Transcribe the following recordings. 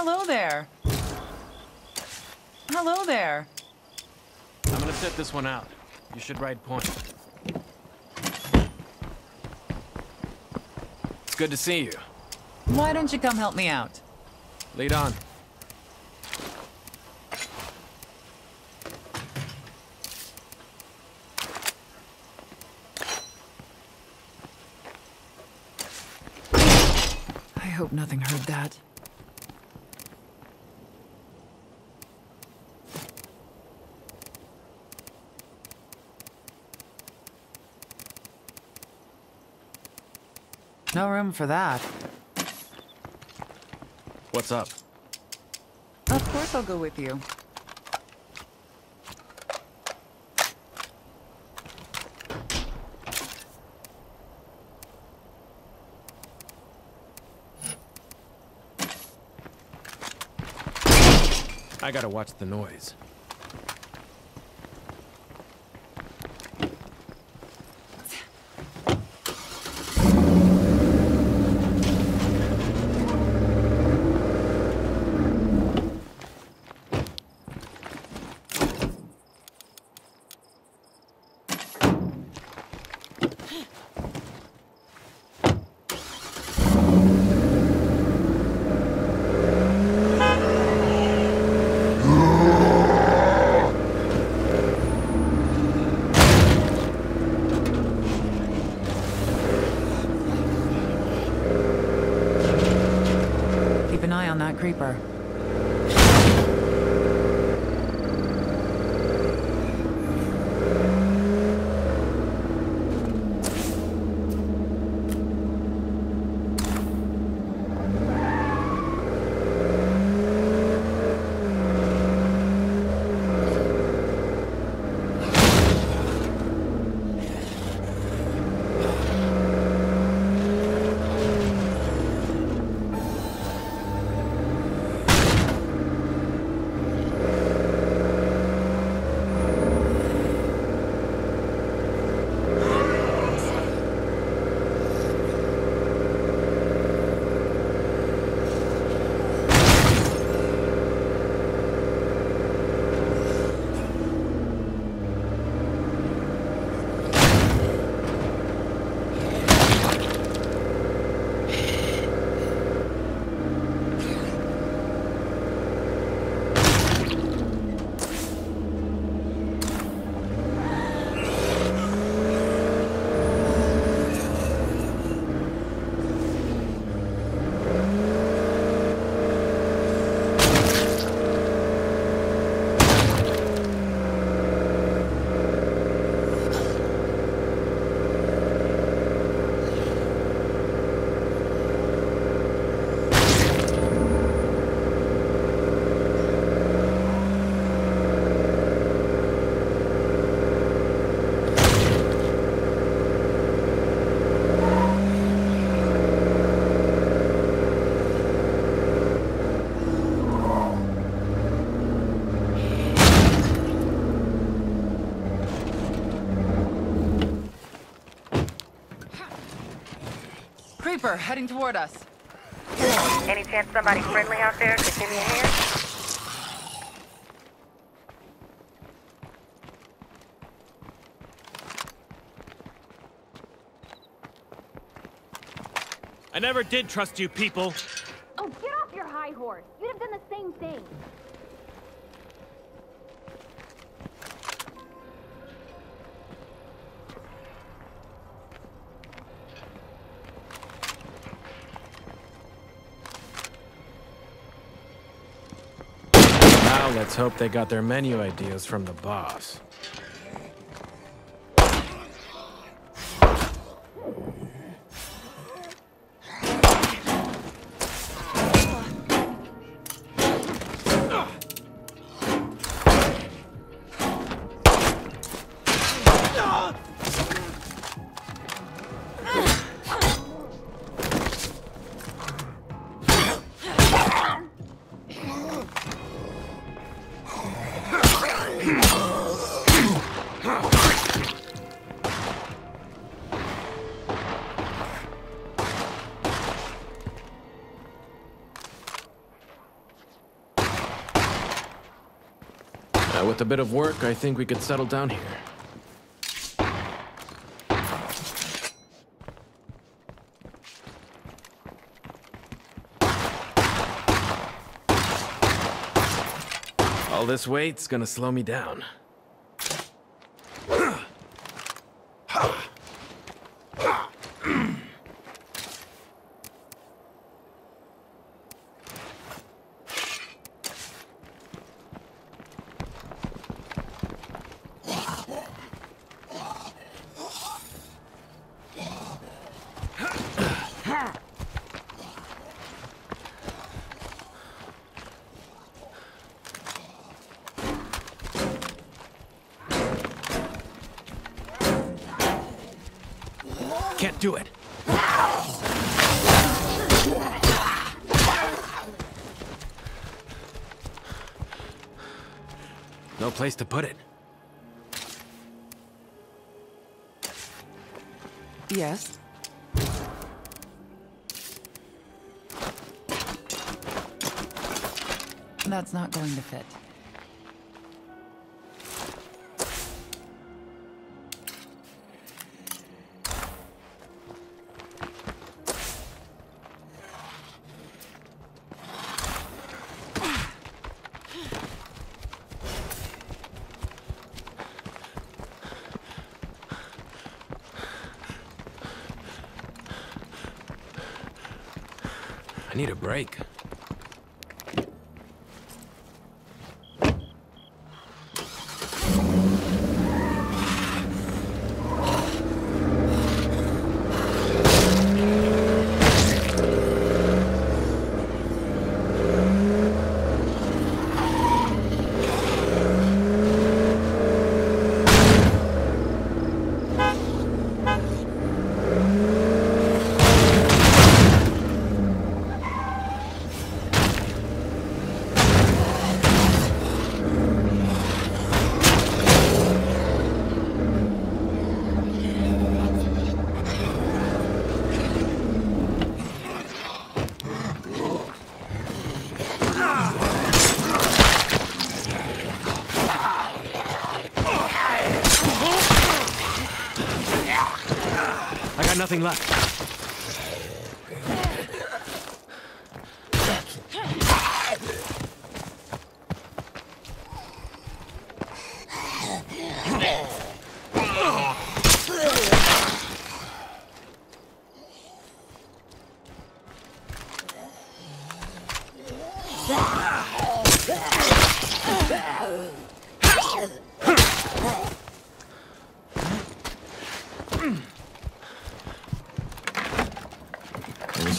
Hello there. Hello there. I'm gonna set this one out. You should ride point. It's good to see you. Why don't you come help me out? Lead on. I hope nothing heard that. No room for that. What's up? Of course I'll go with you. I gotta watch the noise. Creeper. Heading toward us. Any chance somebody friendly out there could give me a hand? I never did trust you people. Oh, get off your high horse. You'd have done the same thing. Let's hope they got their menu ideas from the boss. Now, with a bit of work, I think we could settle down here. All this weight's gonna slow me down. Can't do it. No place to put it. Yes. That's not going to fit. I need a break. Nothing left.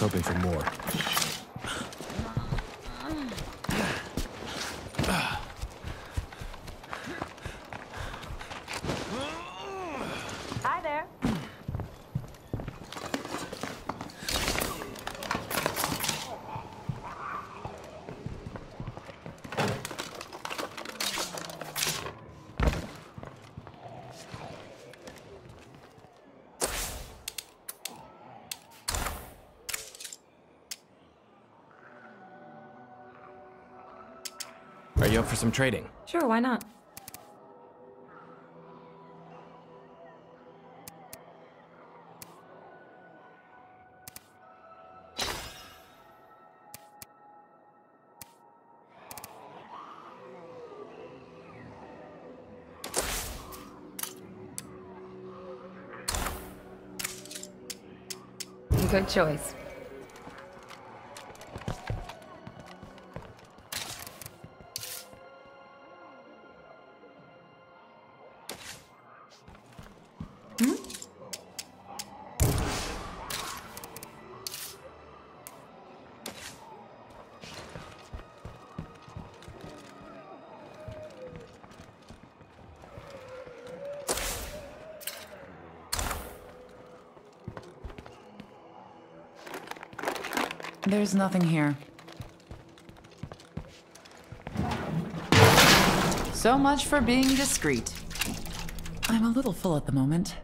Hoping for more. Hi there. Are you up for some trading? Sure, why not? Good choice. There's nothing here. So much for being discreet. I'm a little full at the moment.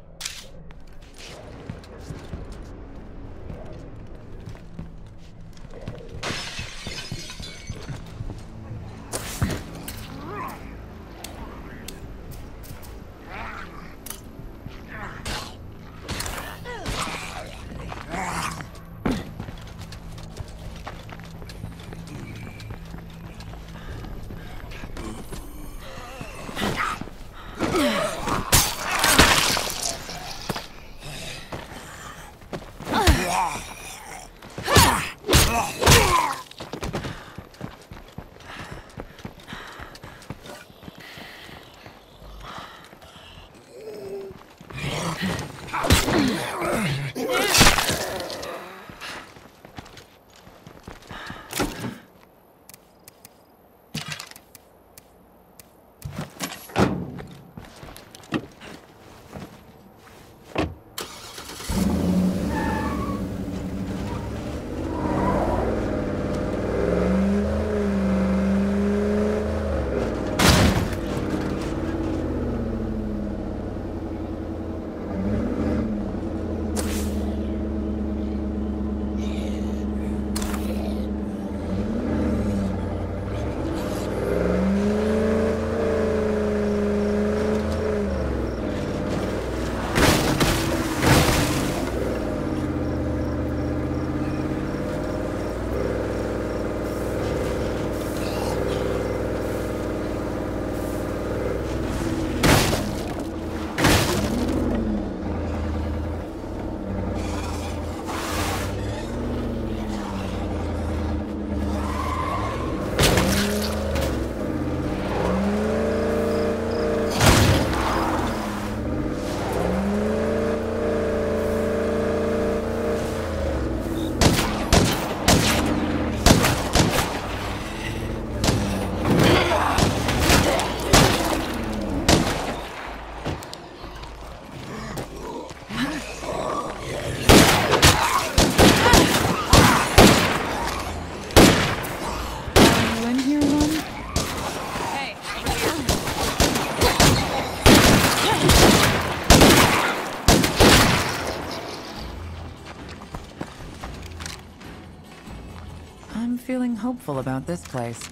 Feeling hopeful about this place.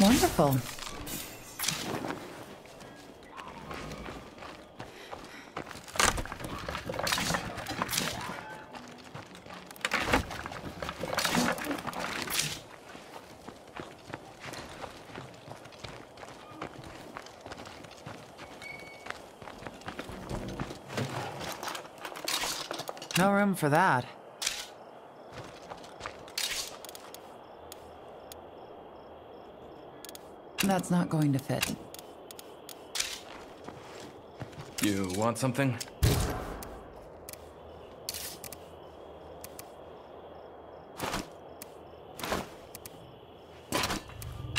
Wonderful. No room for that. That's not going to fit. You want something?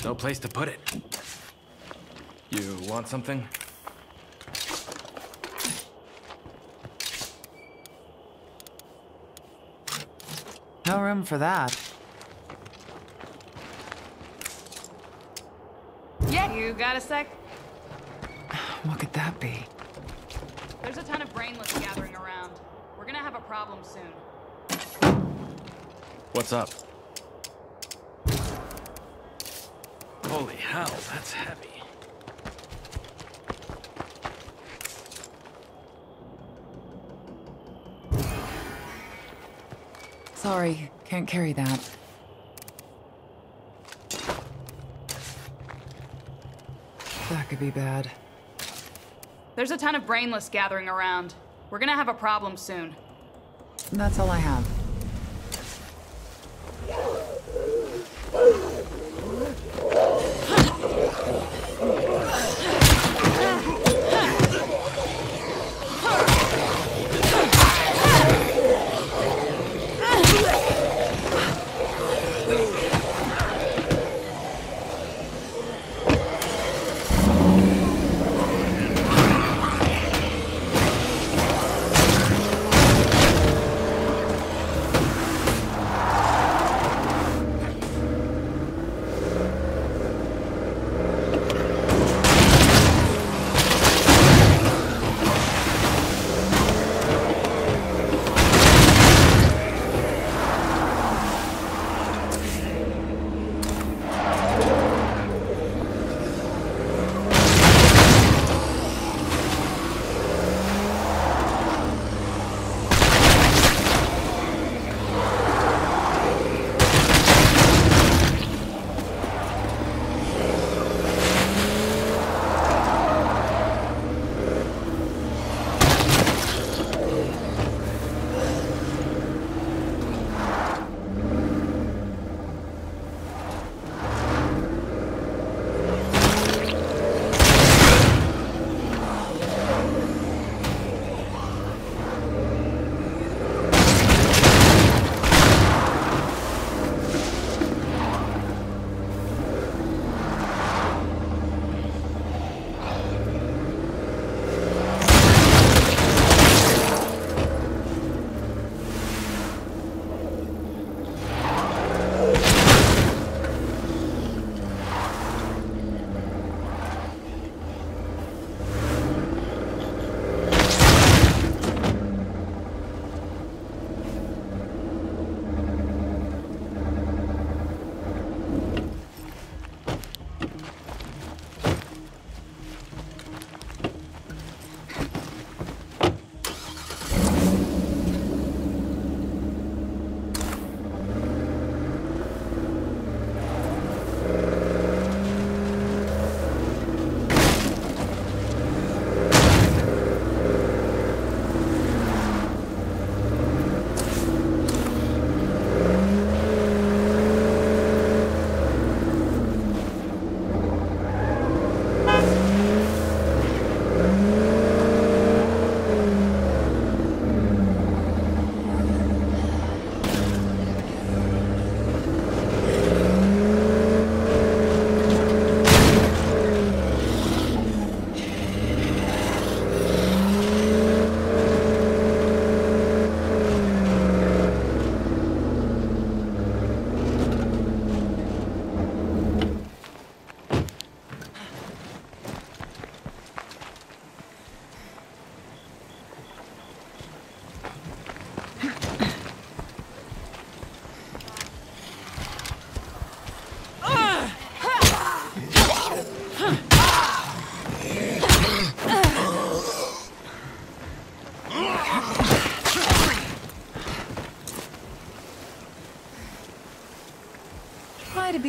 No place to put it. You want something? No room for that. Yeah, you got a sec? What could that be? There's a ton of brainless gathering around. We're gonna have a problem soon. What's up? Holy hell, that's heavy. Sorry, can't carry that. That could be bad. There's a ton of brainless gathering around. We're gonna have a problem soon. That's all I have.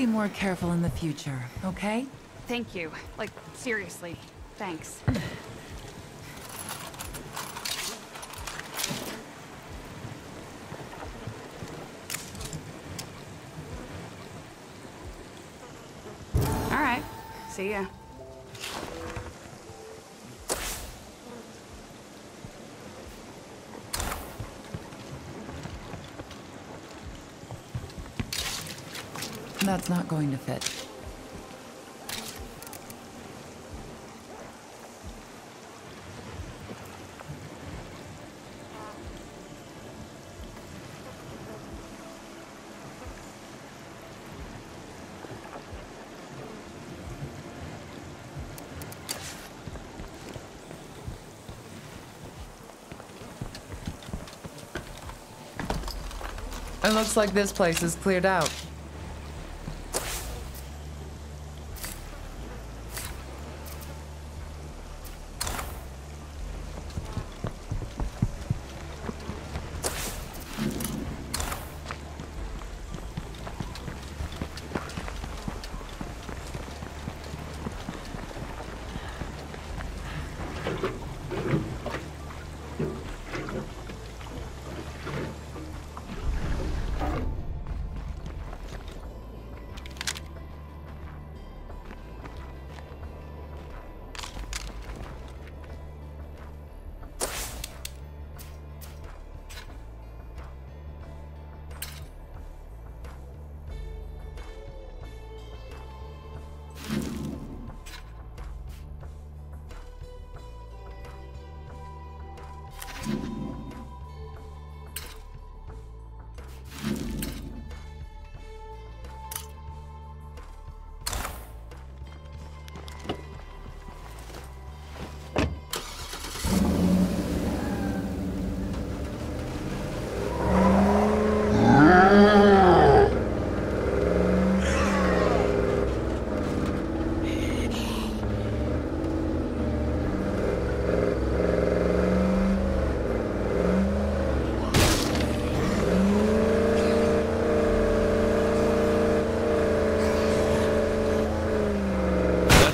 be more careful in the future, okay? Thank you. Like, seriously, thanks. Alright, see ya. That's not going to fit. It looks like this place is cleared out.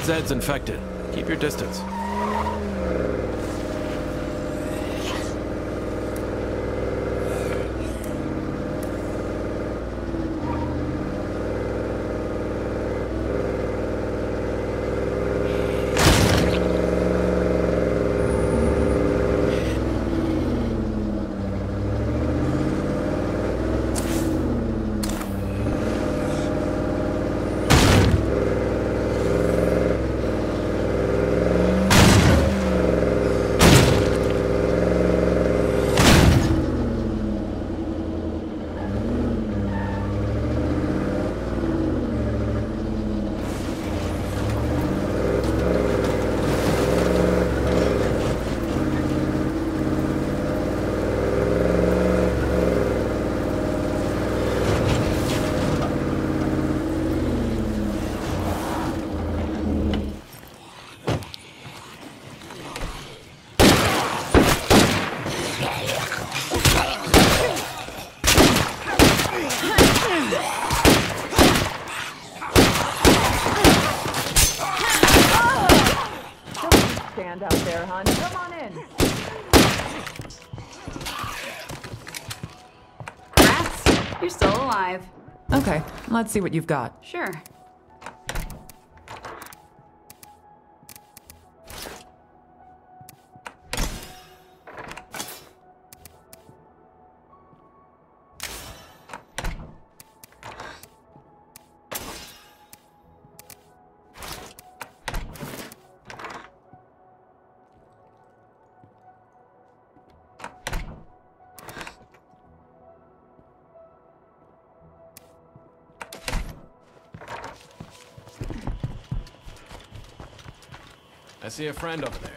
Zed's infected. Keep your distance. Okay, let's see what you've got. Sure. I see a friend over there.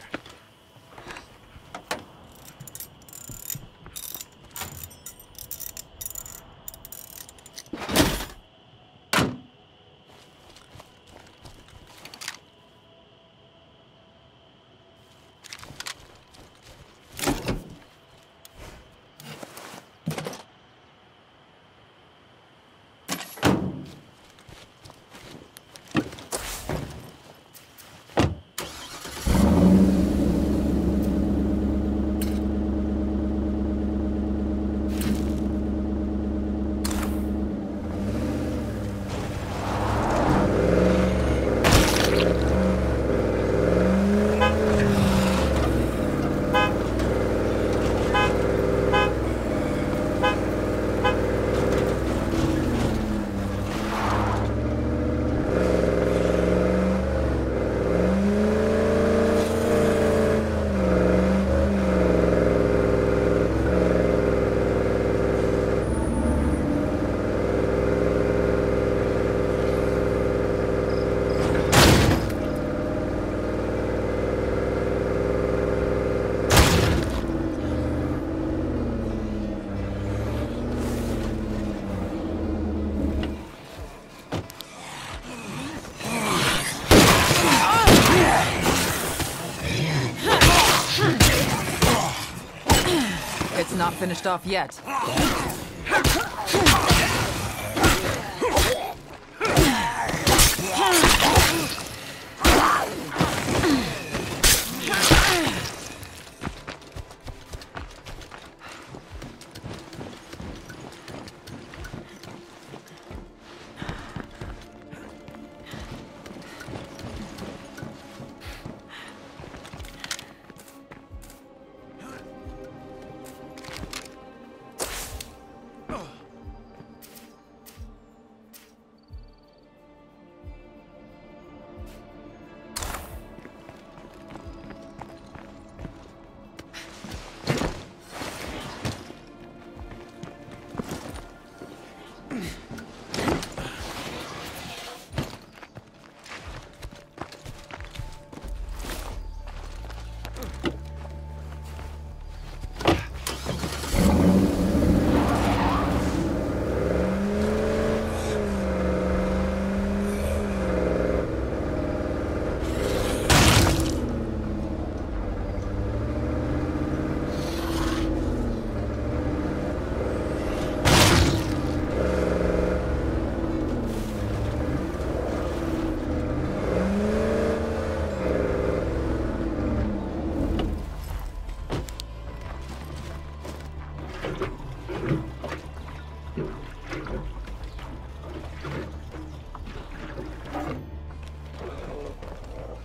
not finished off yet.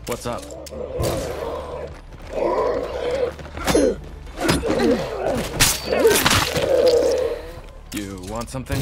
What's up? You want something?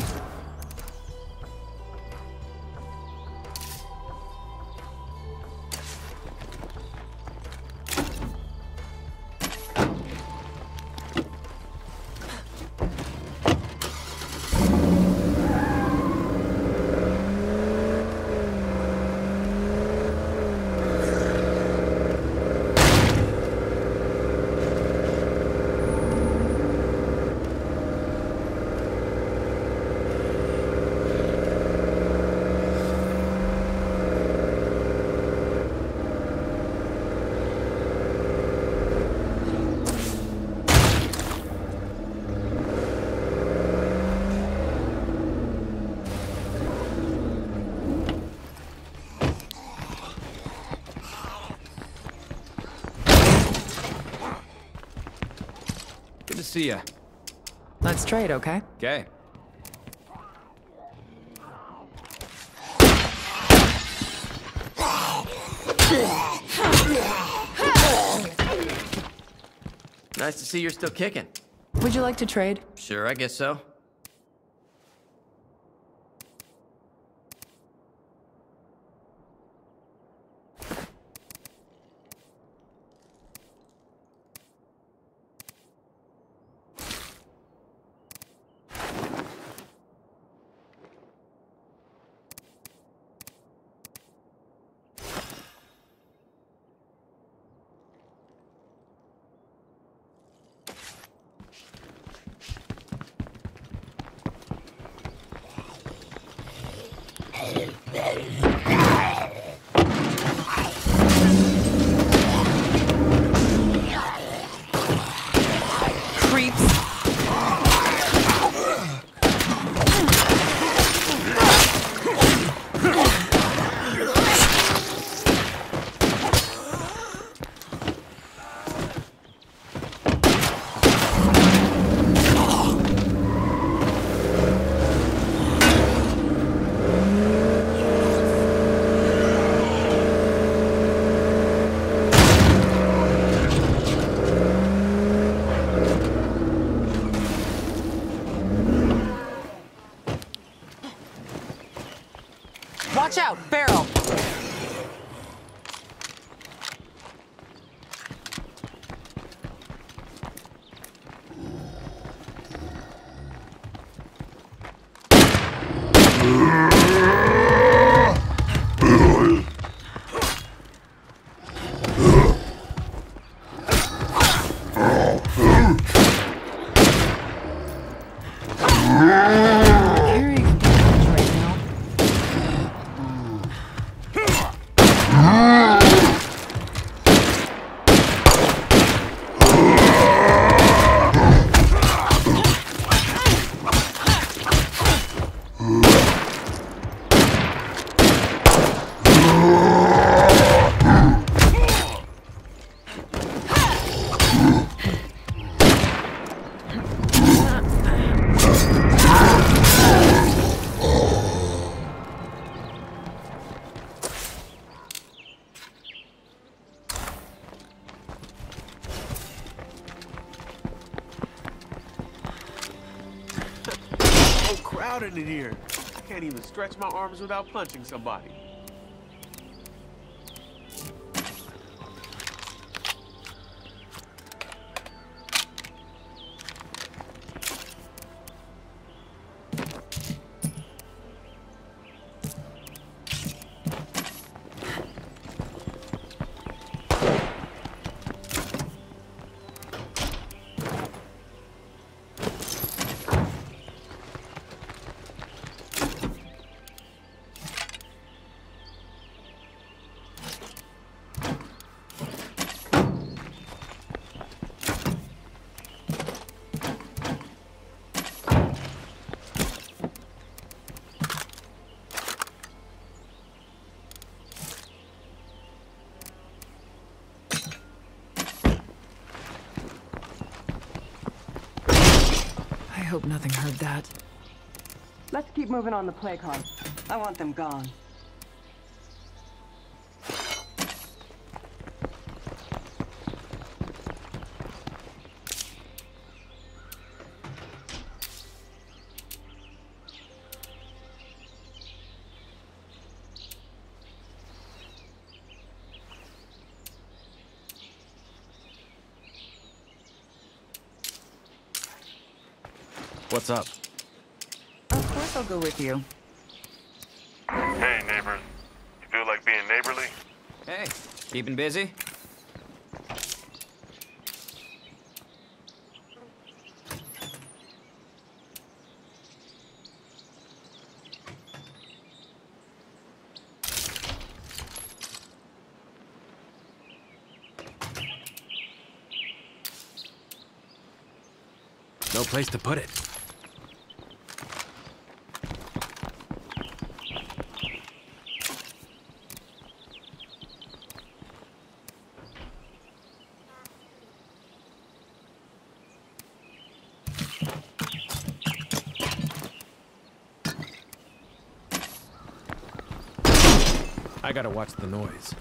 See ya. Let's trade, okay? Okay. Nice to see you're still kicking. Would you like to trade? Sure, I guess so. crowded in here. I can't even stretch my arms without punching somebody. I hope nothing heard that. Let's keep moving on the play card. I want them gone. What's up? Of course I'll go with you. Hey, neighbors. You feel like being neighborly? Hey, keeping busy? No place to put it. I gotta watch the noise.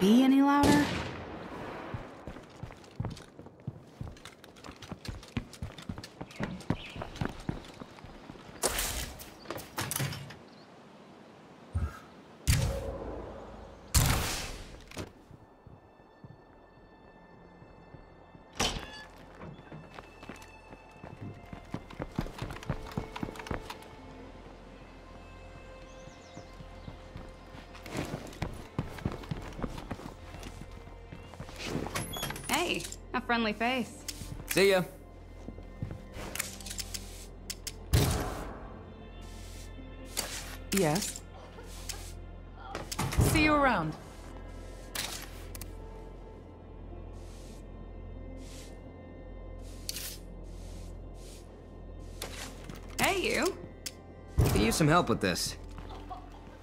Be any louder? A friendly face. See ya. Yes. See you around. Hey, you. Could use some help with this.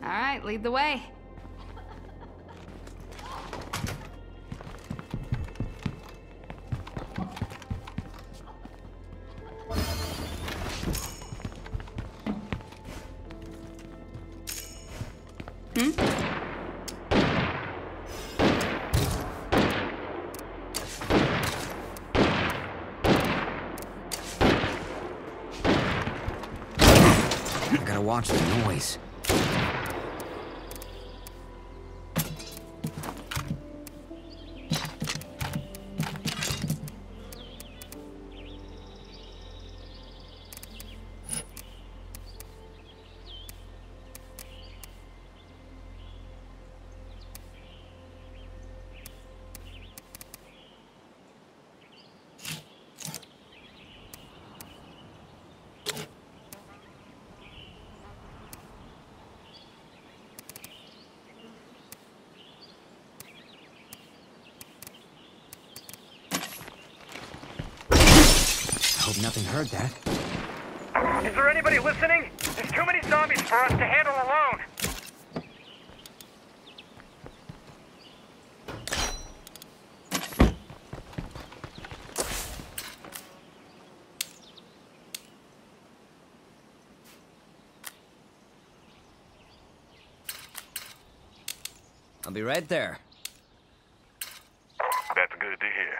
All right, lead the way. Watch the noise. Nothing heard that. Is there anybody listening? There's too many zombies for us to handle alone. I'll be right there. That's good to hear.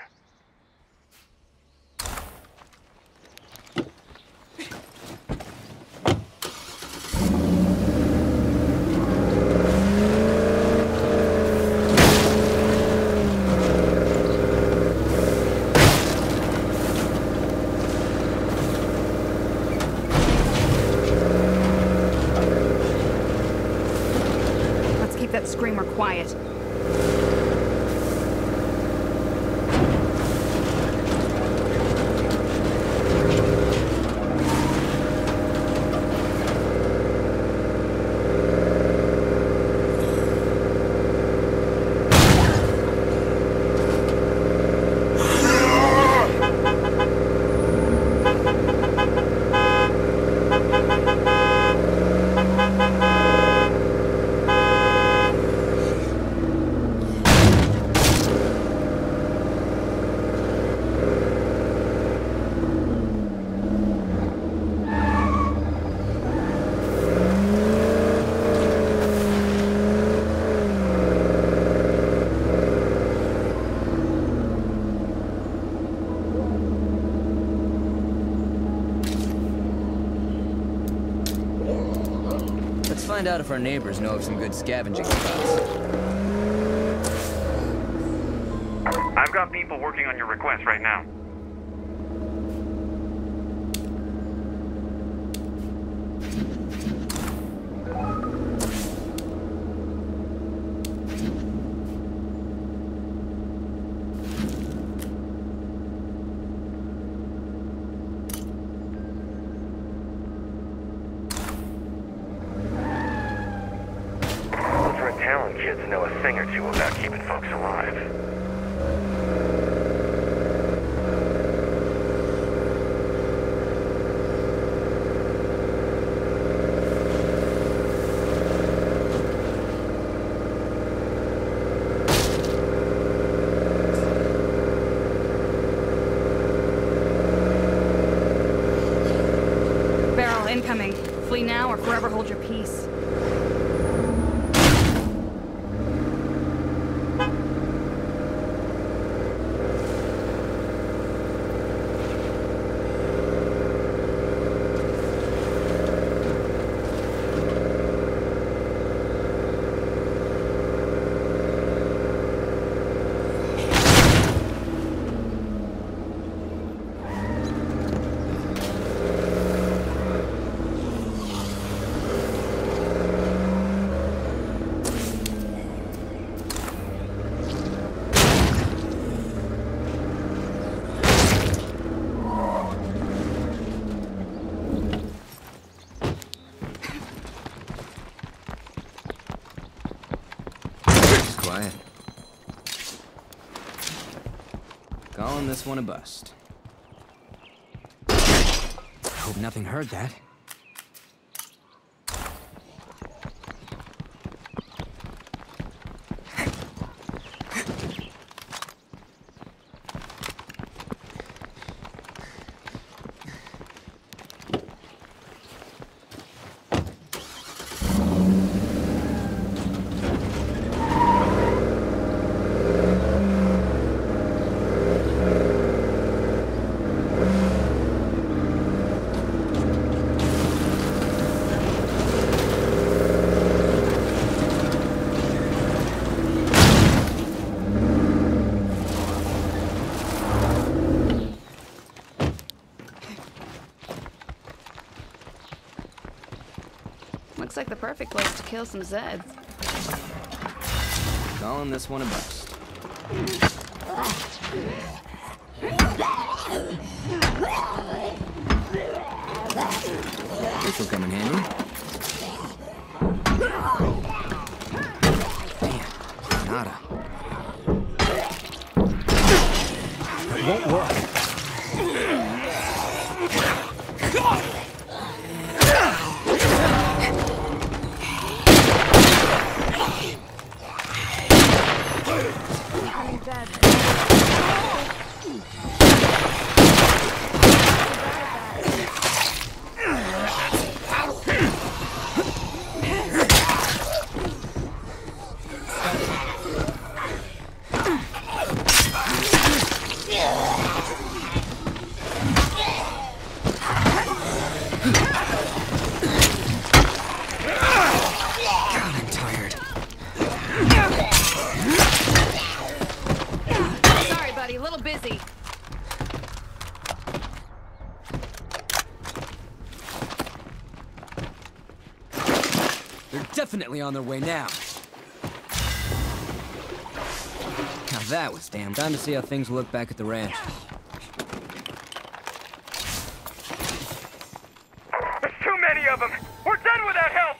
Screamer quiet. Find out if our neighbors know of some good scavenging spots. I've got people working on your request right now. Incoming. Flee now or forever hold your peace. Calling this one a bust. I hope nothing heard that. Looks like the perfect place to kill some Zeds. Calling this one a bust. This will come in handy. Man, nada. It won't work. Busy. They're definitely on their way now. Now that was damn. Time to see how things look back at the ranch. There's too many of them. We're done without help.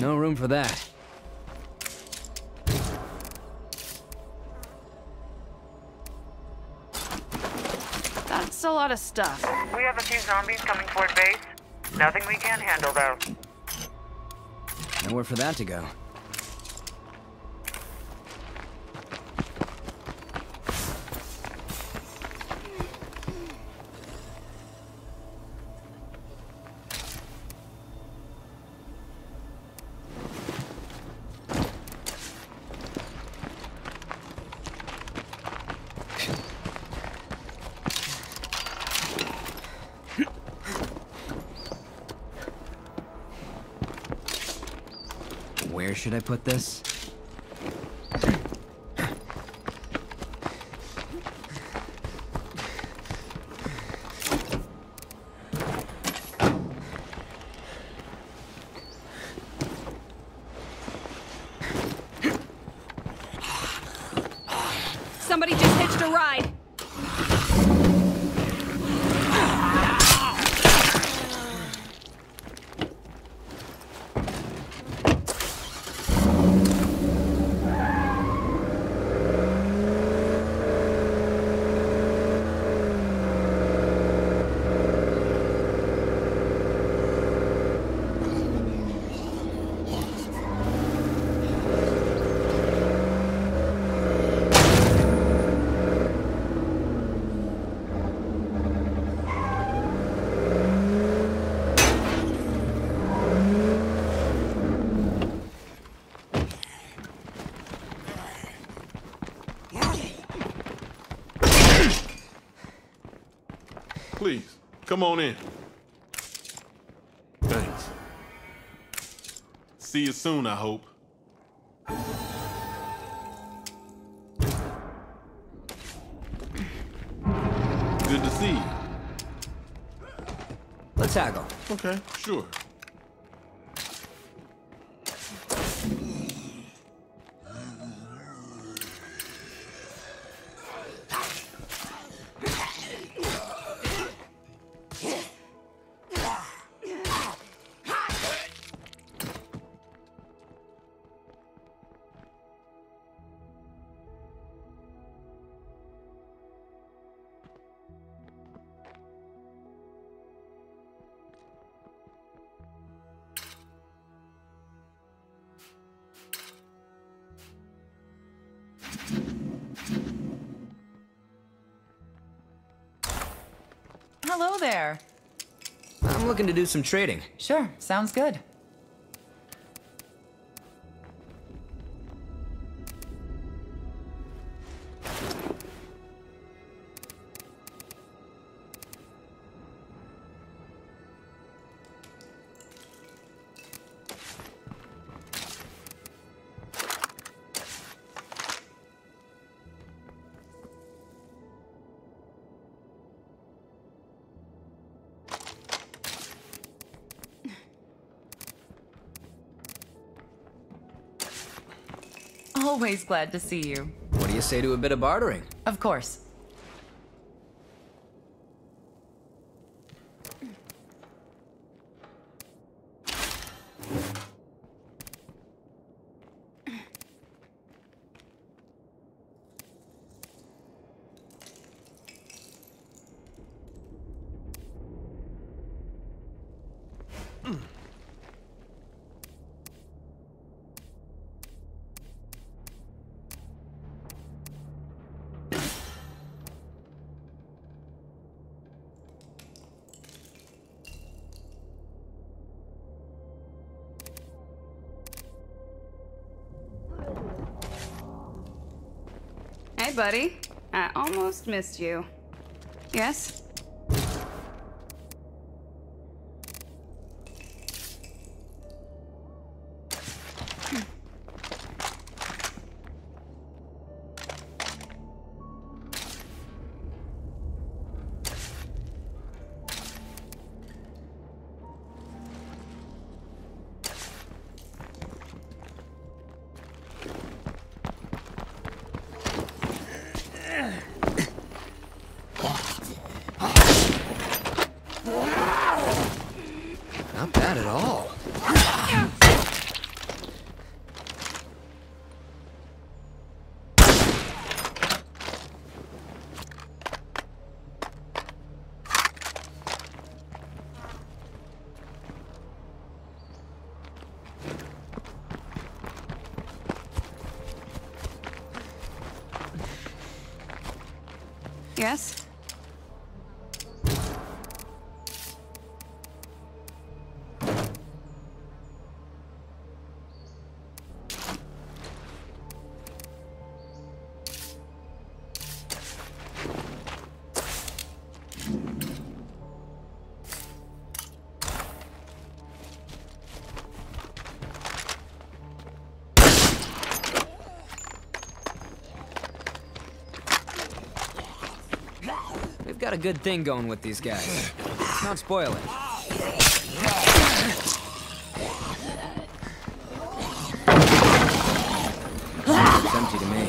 No room for that. That's a lot of stuff. We have a few zombies coming toward base. Nothing we can handle, though. Nowhere for that to go. Where should I put this? Somebody just hitched a ride. Please, come on in. Thanks. See you soon, I hope. Good to see you. Let's haggle. Okay, sure. Hello there. I'm looking to do some trading. Sure, sounds good. Always glad to see you. What do you say to a bit of bartering? Of course. Hey, buddy. I almost missed you. Yes? Yes? Got a good thing going with these guys. Not spoil it. It's empty to me.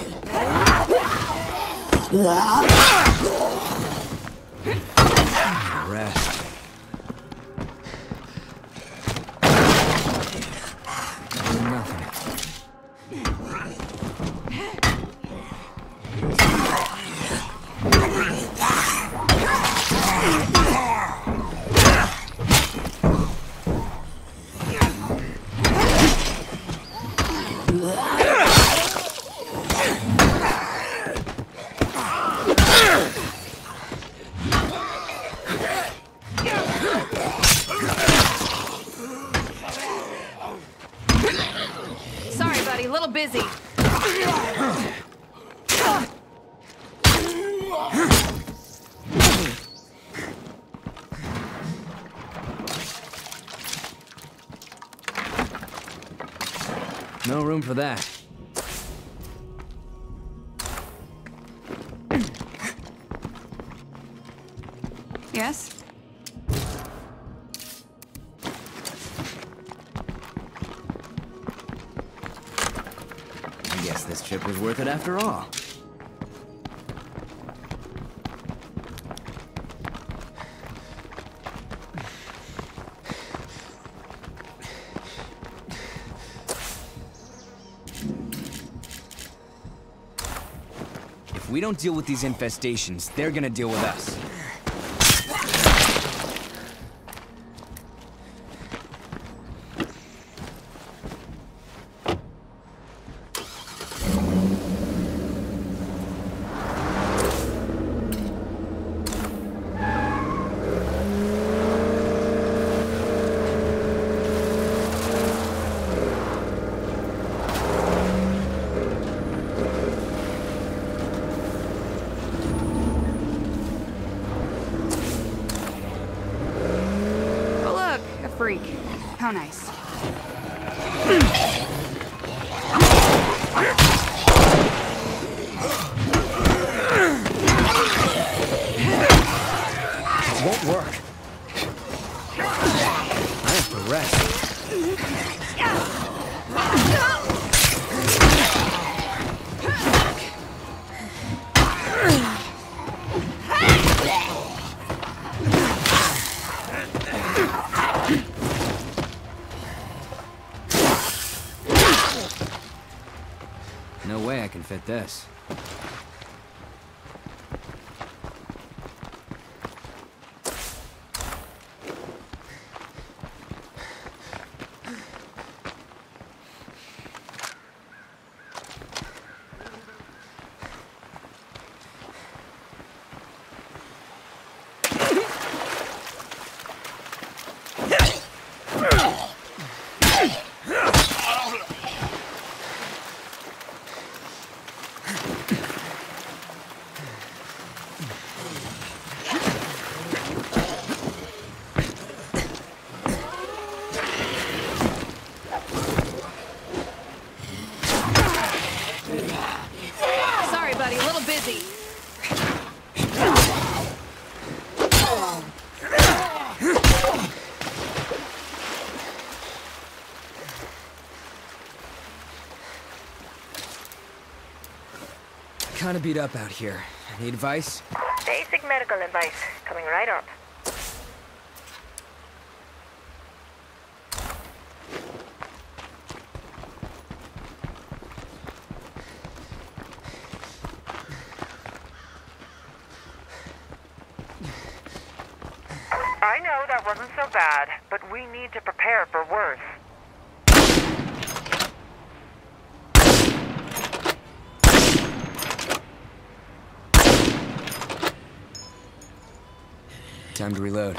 Rest. No room for that. Yes? I guess this trip was worth it after all. We don't deal with these infestations, they're gonna deal with us. How nice. It won't work. I have to rest. No way I can fit this. Kinda beat up out here. Any advice? Basic medical advice coming right up. I know that wasn't so bad, but we need to prepare for worse. Time to reload.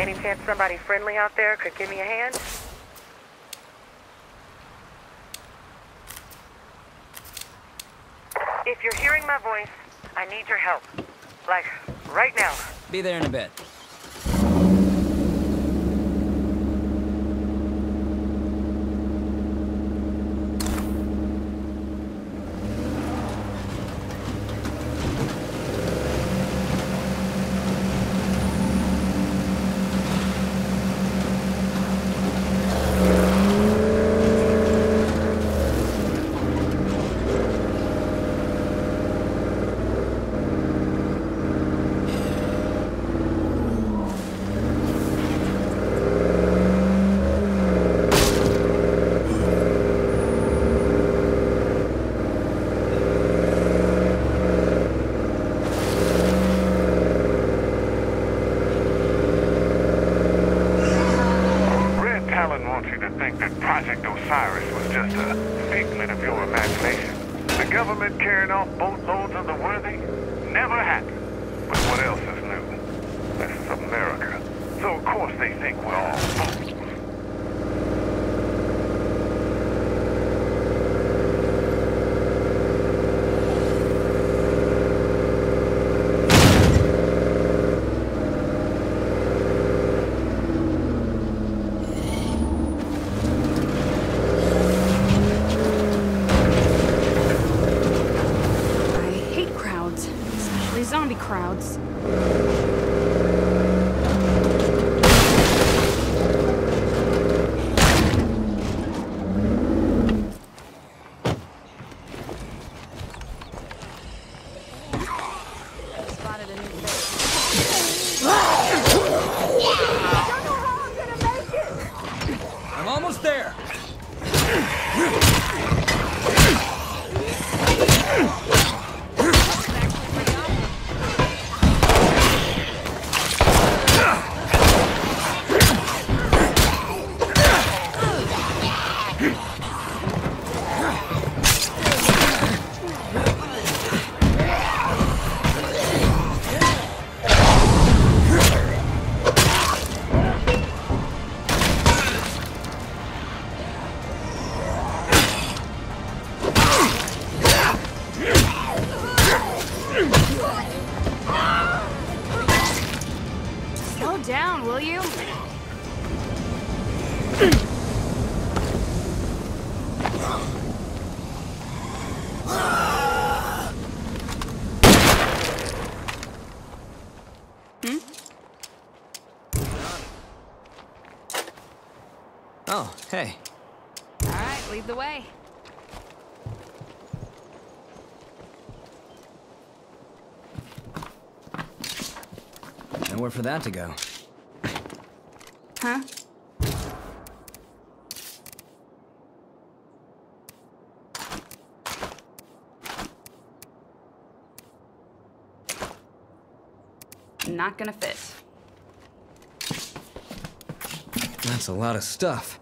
Any chance somebody friendly out there could give me a hand? If you're hearing my voice, I need your help. Like, right now. Be there in a bit. Down, will you? Oh, hey. All right, lead the way. Nowhere for that to go. Huh? Not gonna fit. That's a lot of stuff.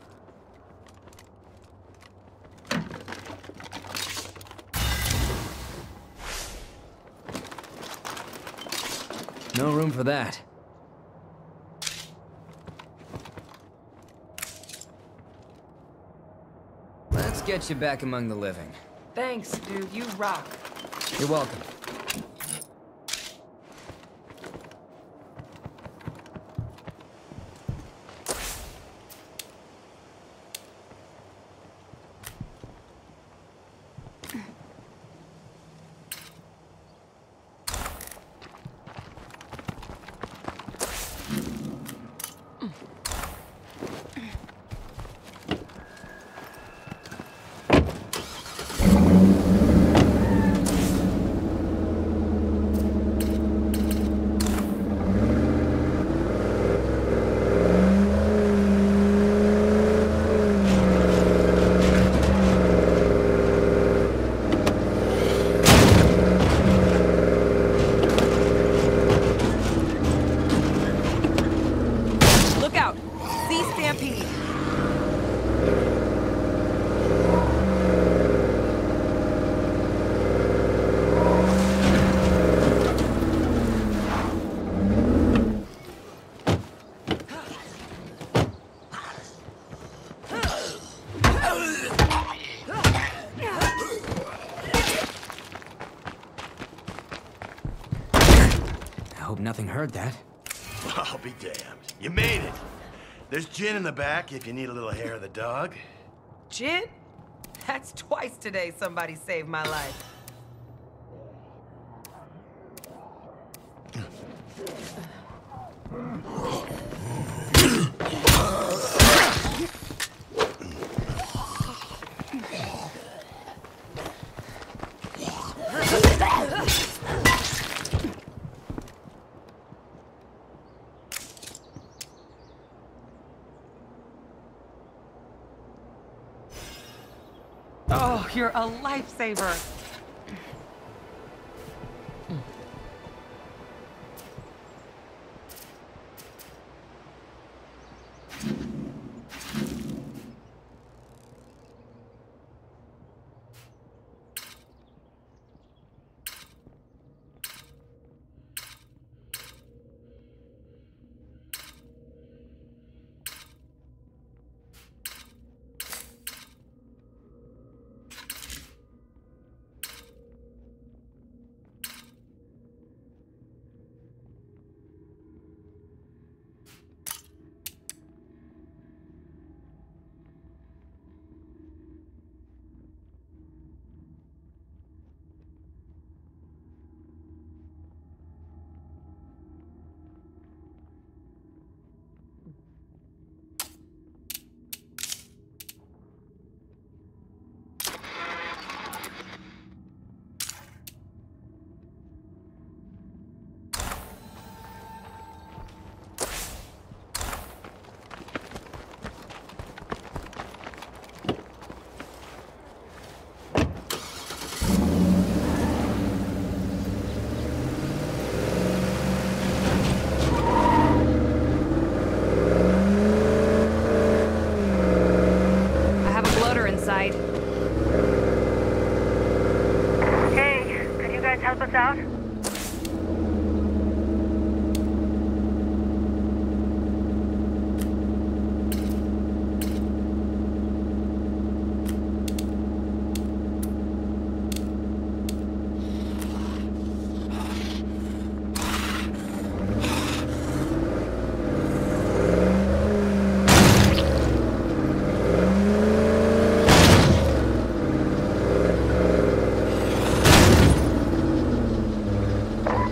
No room for that. Get you back among the living. Thanks, dude. You rock. You're welcome. Nothing heard that. I'll be damned. You made it. There's gin in the back if you need a little hair of the dog. Gin? That's twice today somebody saved my life. Oh, you're a lifesaver. outside. Hey, could you guys help us out?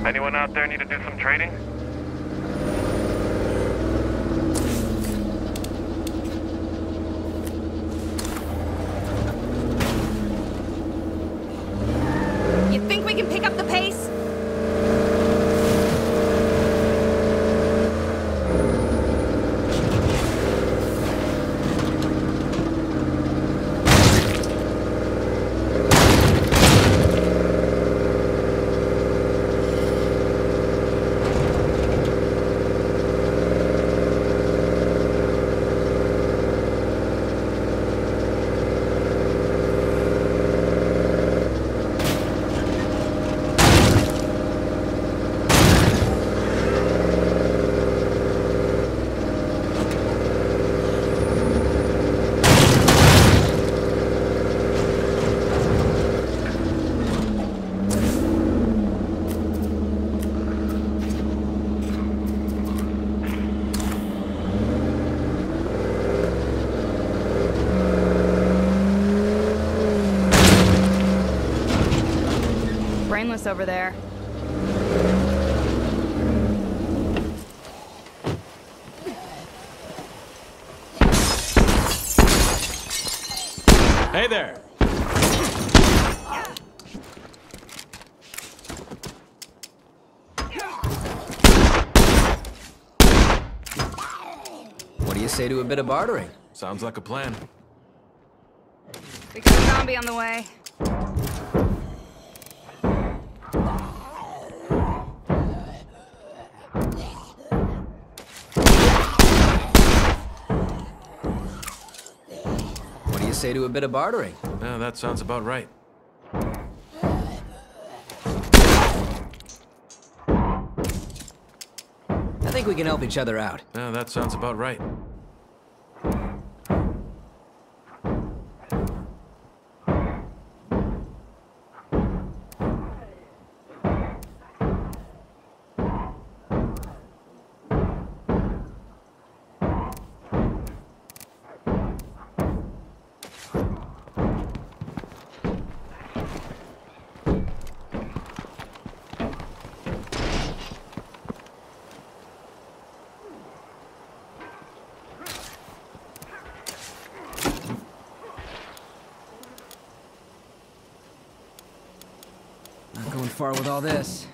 Anyone out there need to do some training? You think we can pick up the pace? Over there. Hey there. What do you say to a bit of bartering? Sounds like a plan. We got a zombie on the way. To a bit of bartering. Yeah, that sounds about right. I think we can help each other out. Yeah, that sounds about right. Far with all this.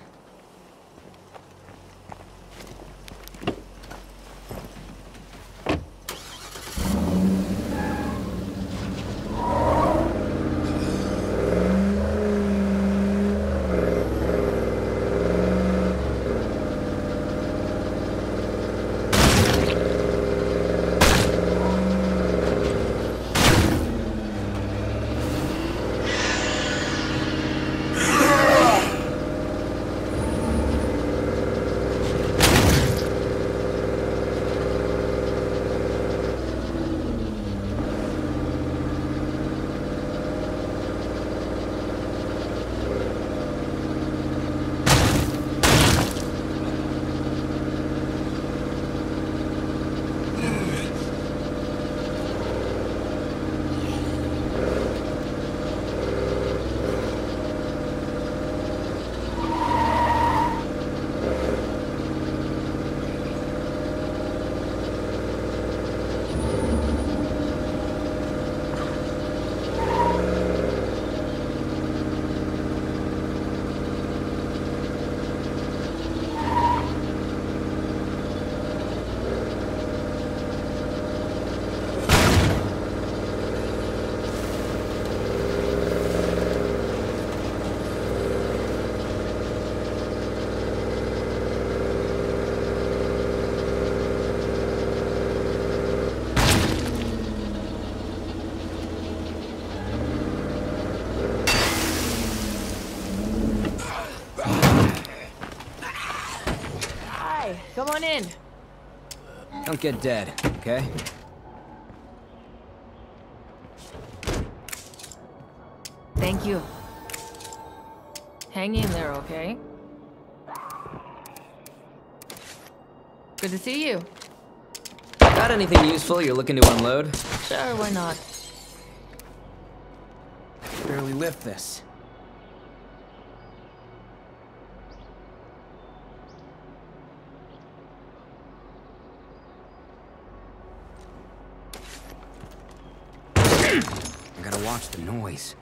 on in. Don't get dead, okay? Thank you. Hang in there, okay? Good to see you. Got anything useful you're looking to unload? Sure, why not? Barely lift this. I gotta watch the noise.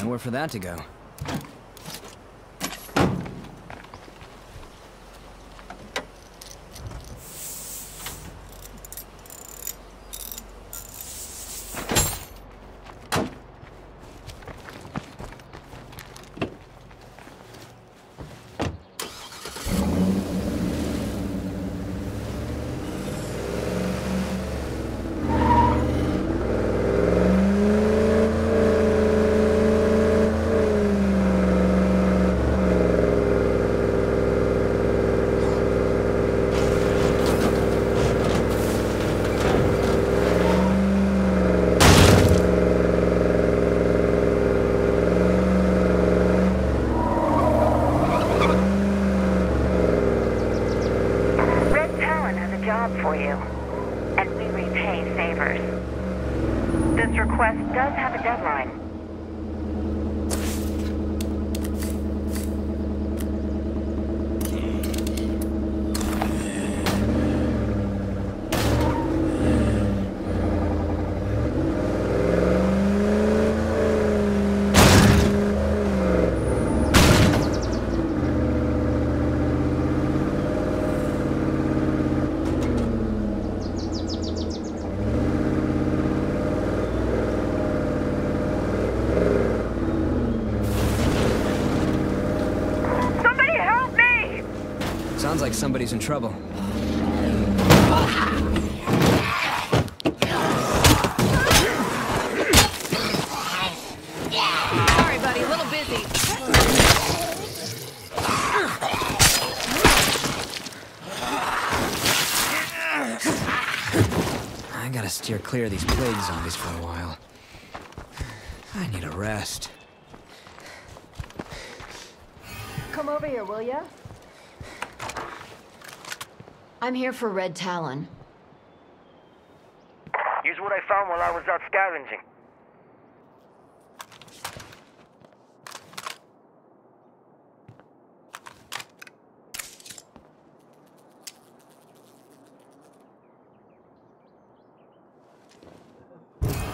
Nowhere for that to go. For you, and we repay favors. This request does have a deadline. Sounds like somebody's in trouble. Sorry, buddy, a little busy. I gotta steer clear of these plague zombies for a while. I need a rest. Come over here, will ya? I'm here for Red Talon. Here's what I found while I was out scavenging.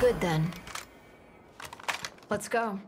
Good then. Let's go.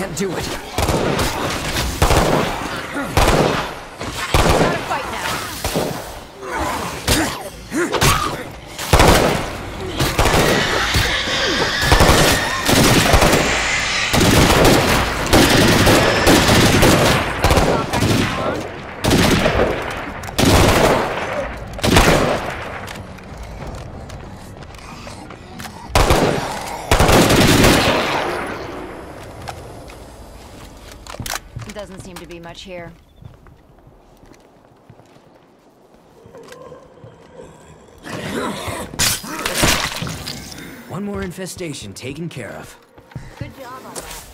can't do it. Gotta fight now. Doesn't seem to be much here. One more infestation taken care of. Good job on that.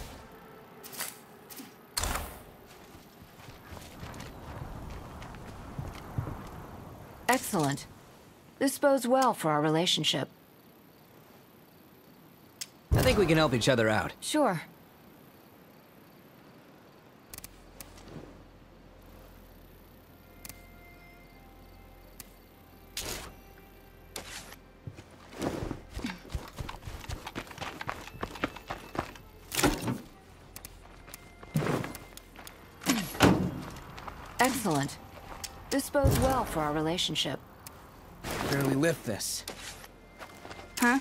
Excellent. This bodes well for our relationship. I think we can help each other out. Sure. Excellent. This bodes well for our relationship. Barely lift this. Huh?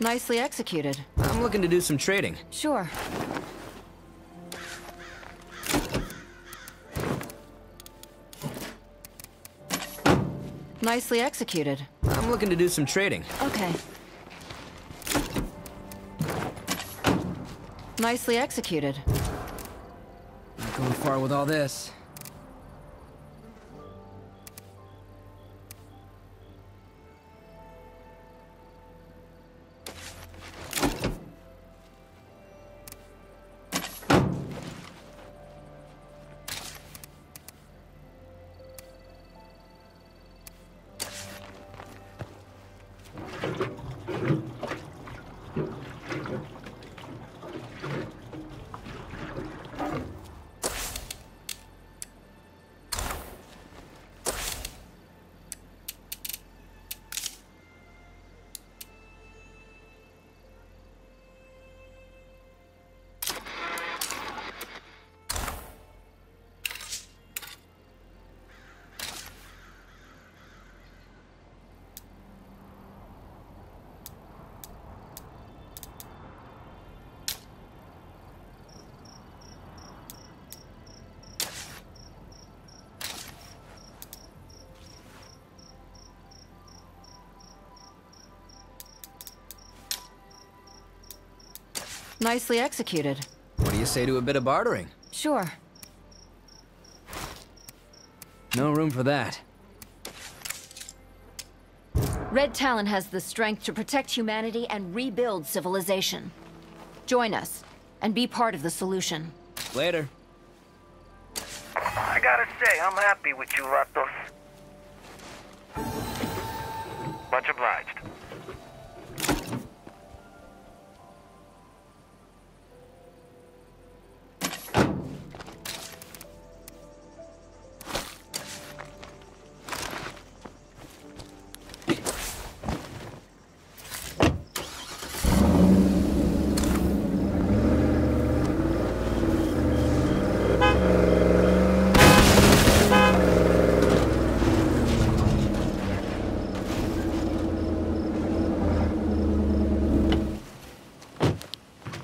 Nicely executed. I'm looking to do some trading. Sure. Nicely executed. I'm looking to do some trading. Okay. Nicely executed. Not going far with all this. Nicely executed. What do you say to a bit of bartering? Sure. No room for that. Red Talon has the strength to protect humanity and rebuild civilization. Join us and be part of the solution. Later. I gotta say, I'm happy with you, Ratos. Much obliged.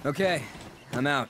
Okay, I'm out.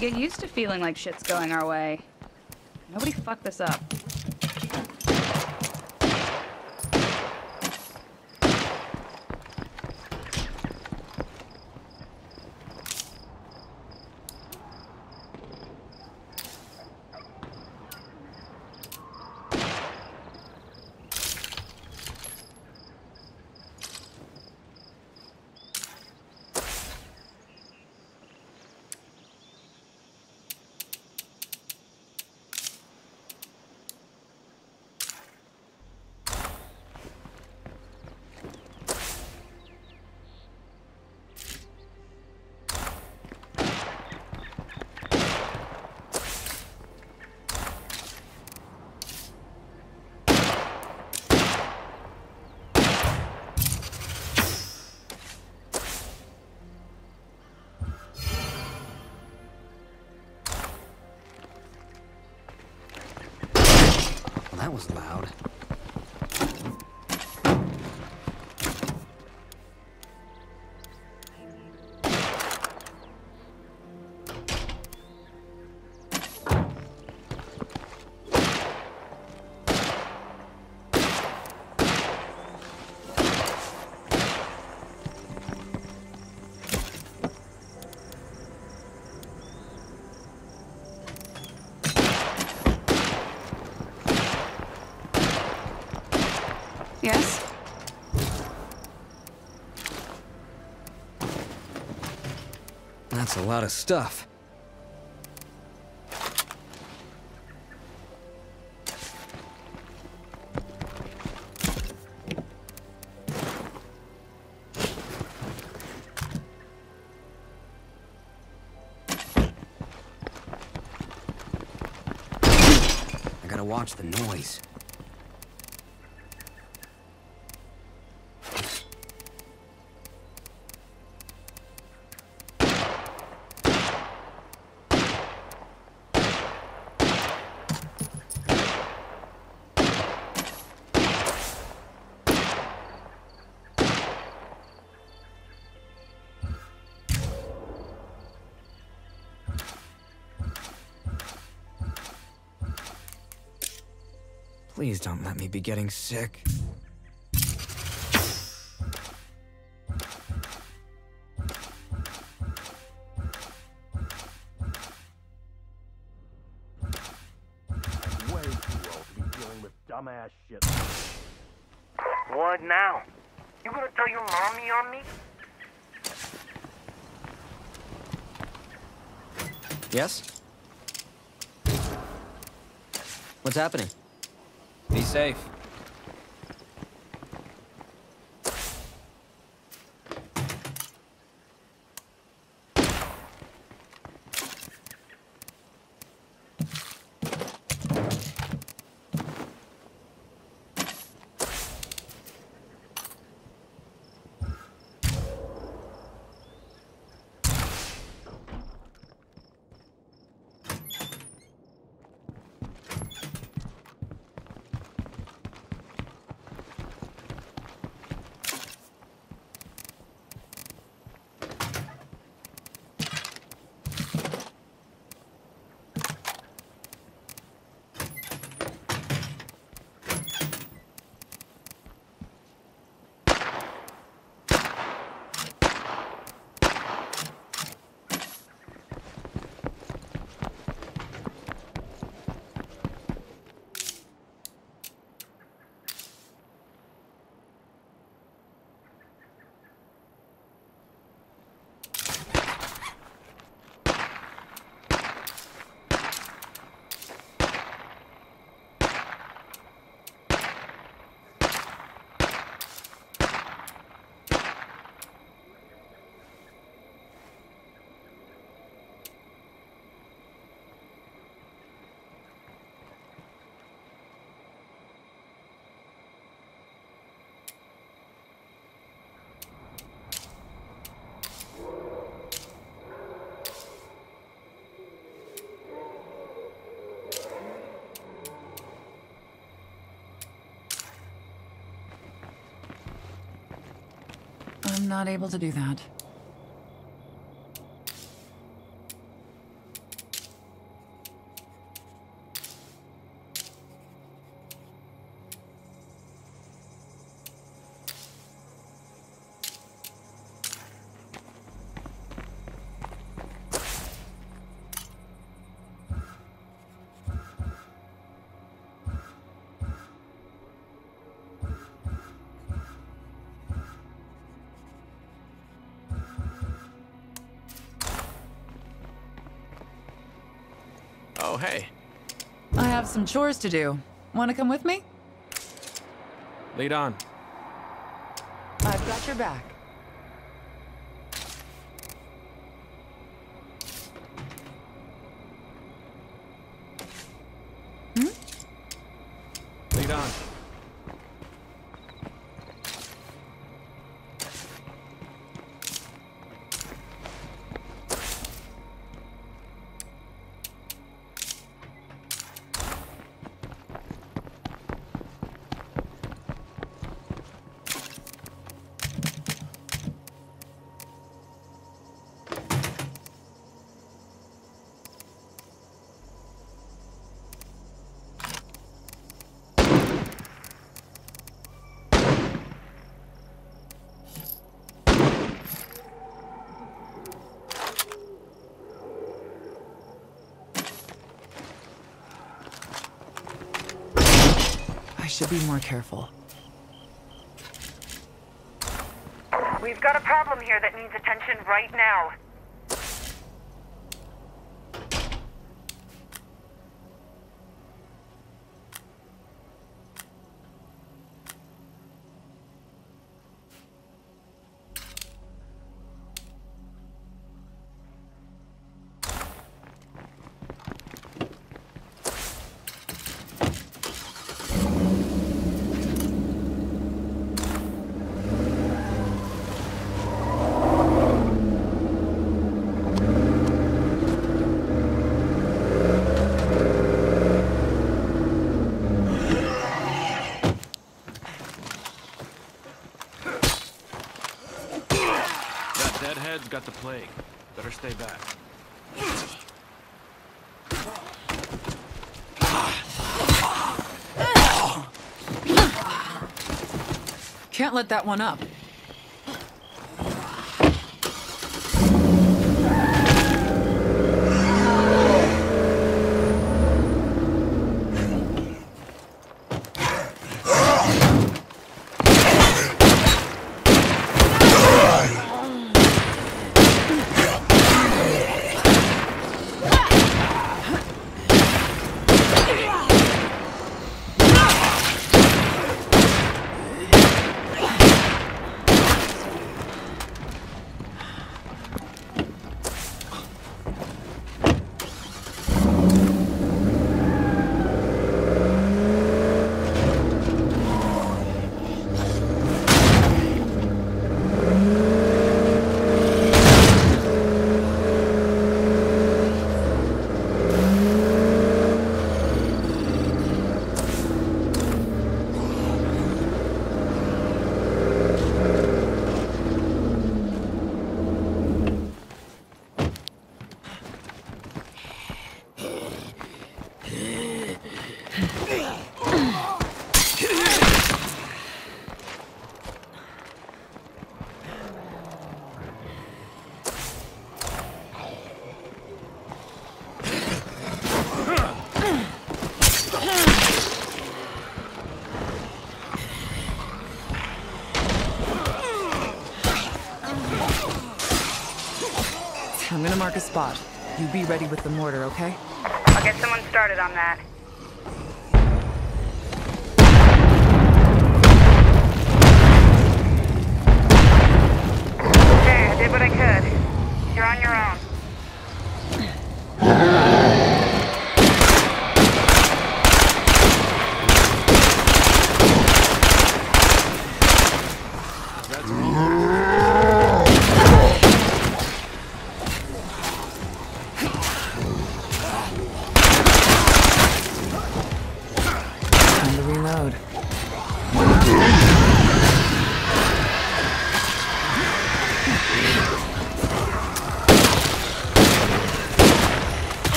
We get used to feeling like shit's going our way. Nobody fuck this up. That was loud. Yes? That's a lot of stuff. I gotta watch the noise. Please don't let me be getting sick. Way too old to be dealing with dumbass shit. What now? You gonna tell your mommy on me? Yes? What's happening? Be safe. I'm not able to do that. hey. I have some chores to do. Want to come with me? Lead on. I've got your back. Lead on. Should be more careful. We've got a problem here that needs attention right now. Got the plague. Better stay back. Can't let that one up. I'm gonna mark a spot. You be ready with the mortar, okay? I'll get someone started on that. Okay, I did what I could. You're on your own.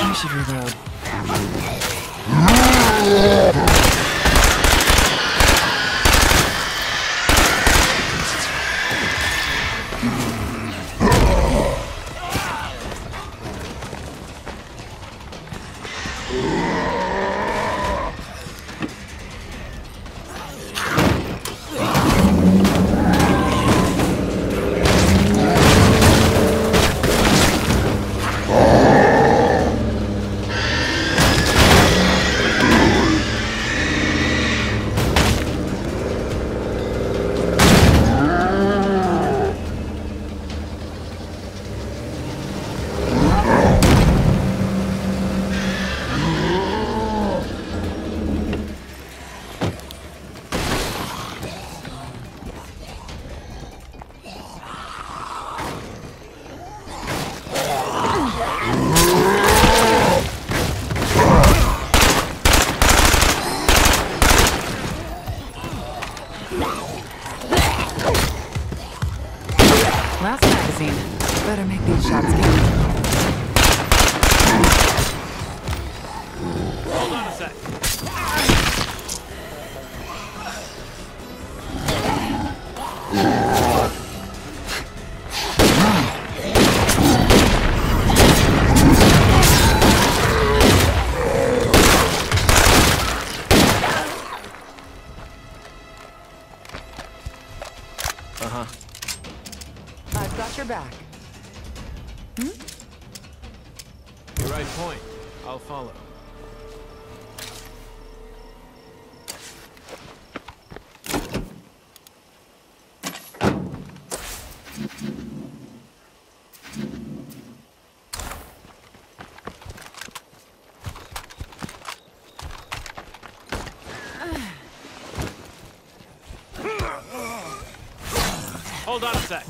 I shots get Hold on a sec. I've got your back. Your right point. I'll follow. Hold on a sec.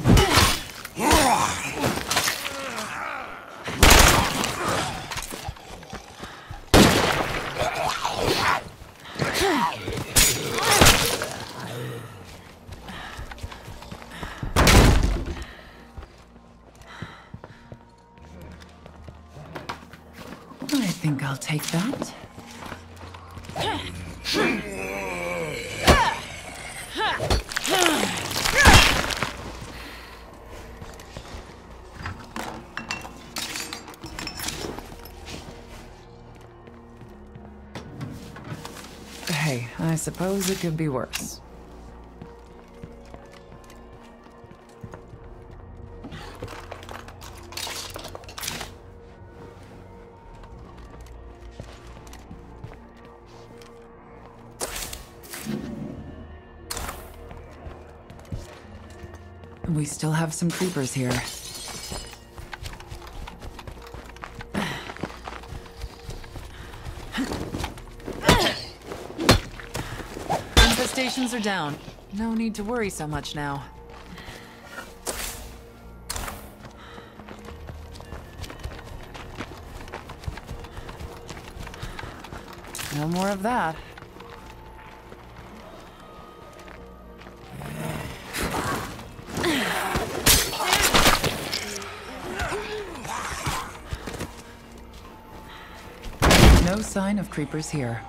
I think I'll take that. Hey, I suppose it could be worse. We still have some creepers here. Stations are down. No need to worry so much now. No more of that. No sign of creepers here.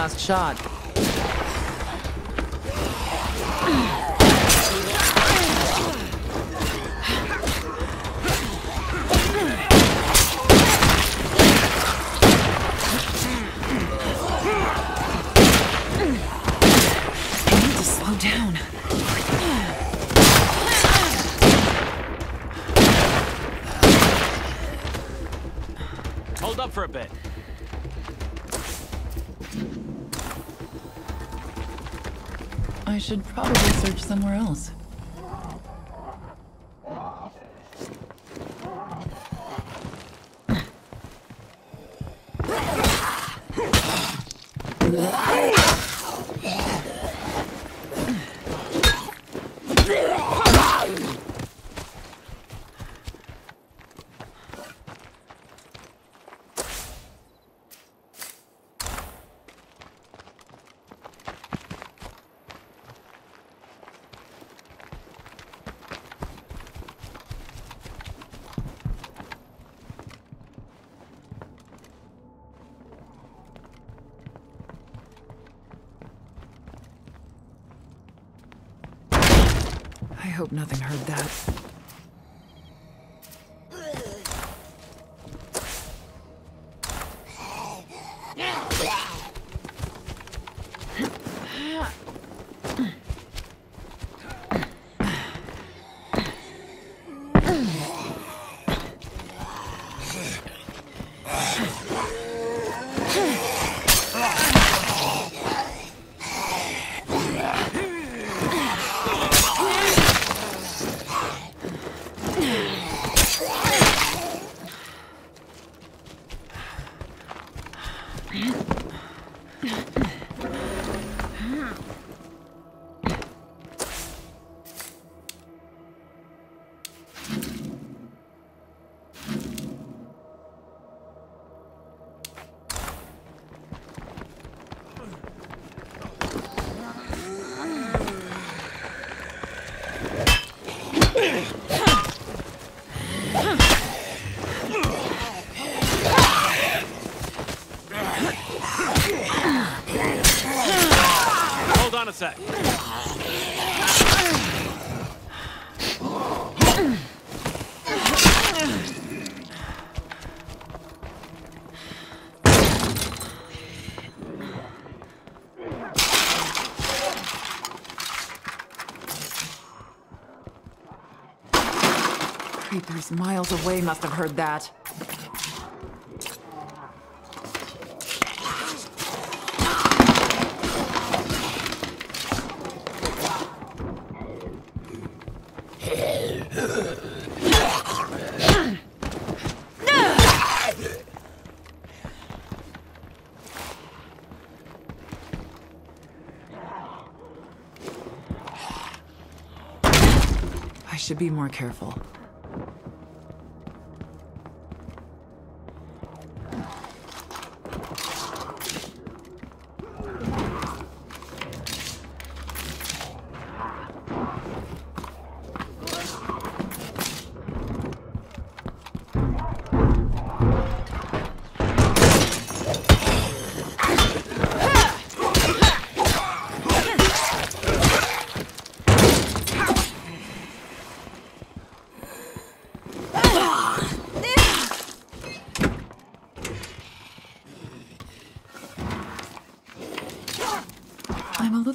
Last shot. I need to slow down. Hold up for a bit. I should probably search somewhere else. I hope nothing heard that. Creepers miles away must have heard that. Should be more careful.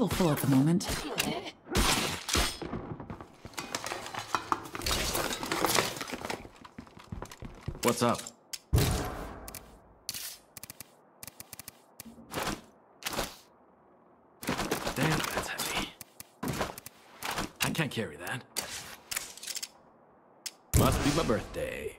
Full at the moment. What's up? Damn, that's heavy. I can't carry that. Must be my birthday.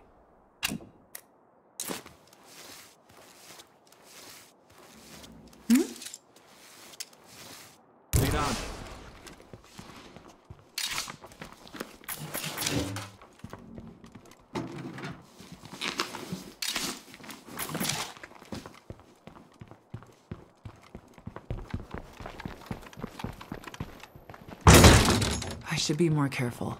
Should be more careful.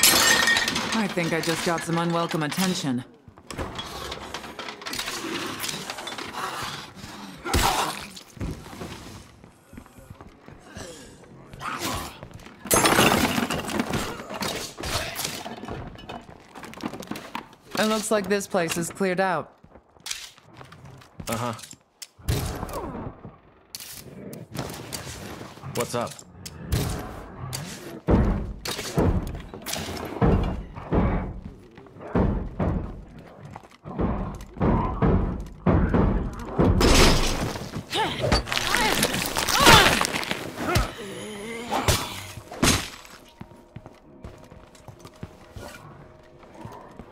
I think I just got some unwelcome attention. It looks like this place is cleared out. Uh-huh. What's up?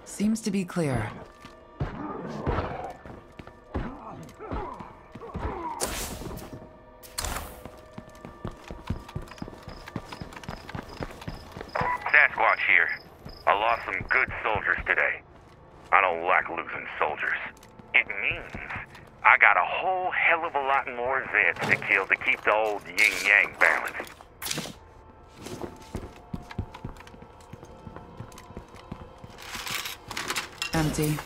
Seems to be clear. Empty.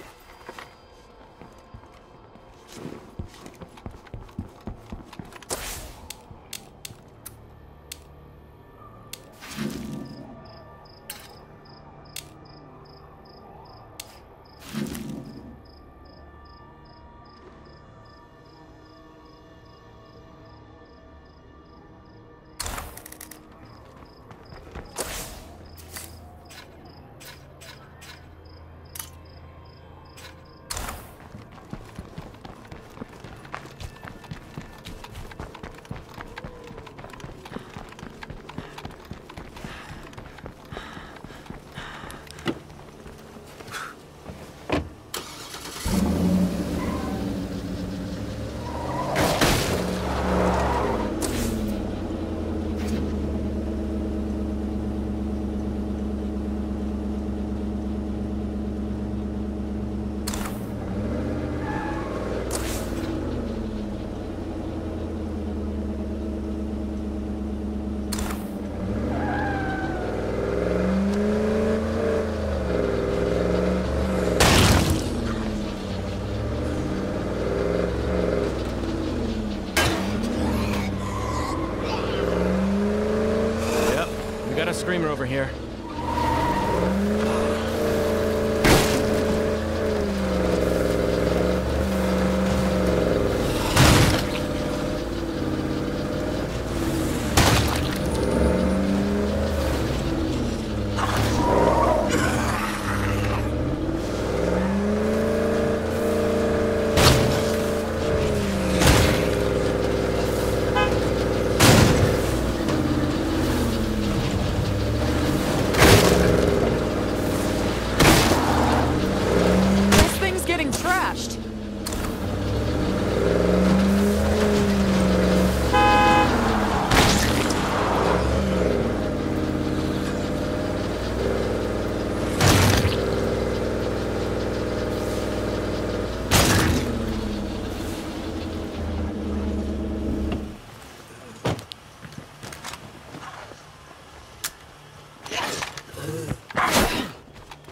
screamer over here.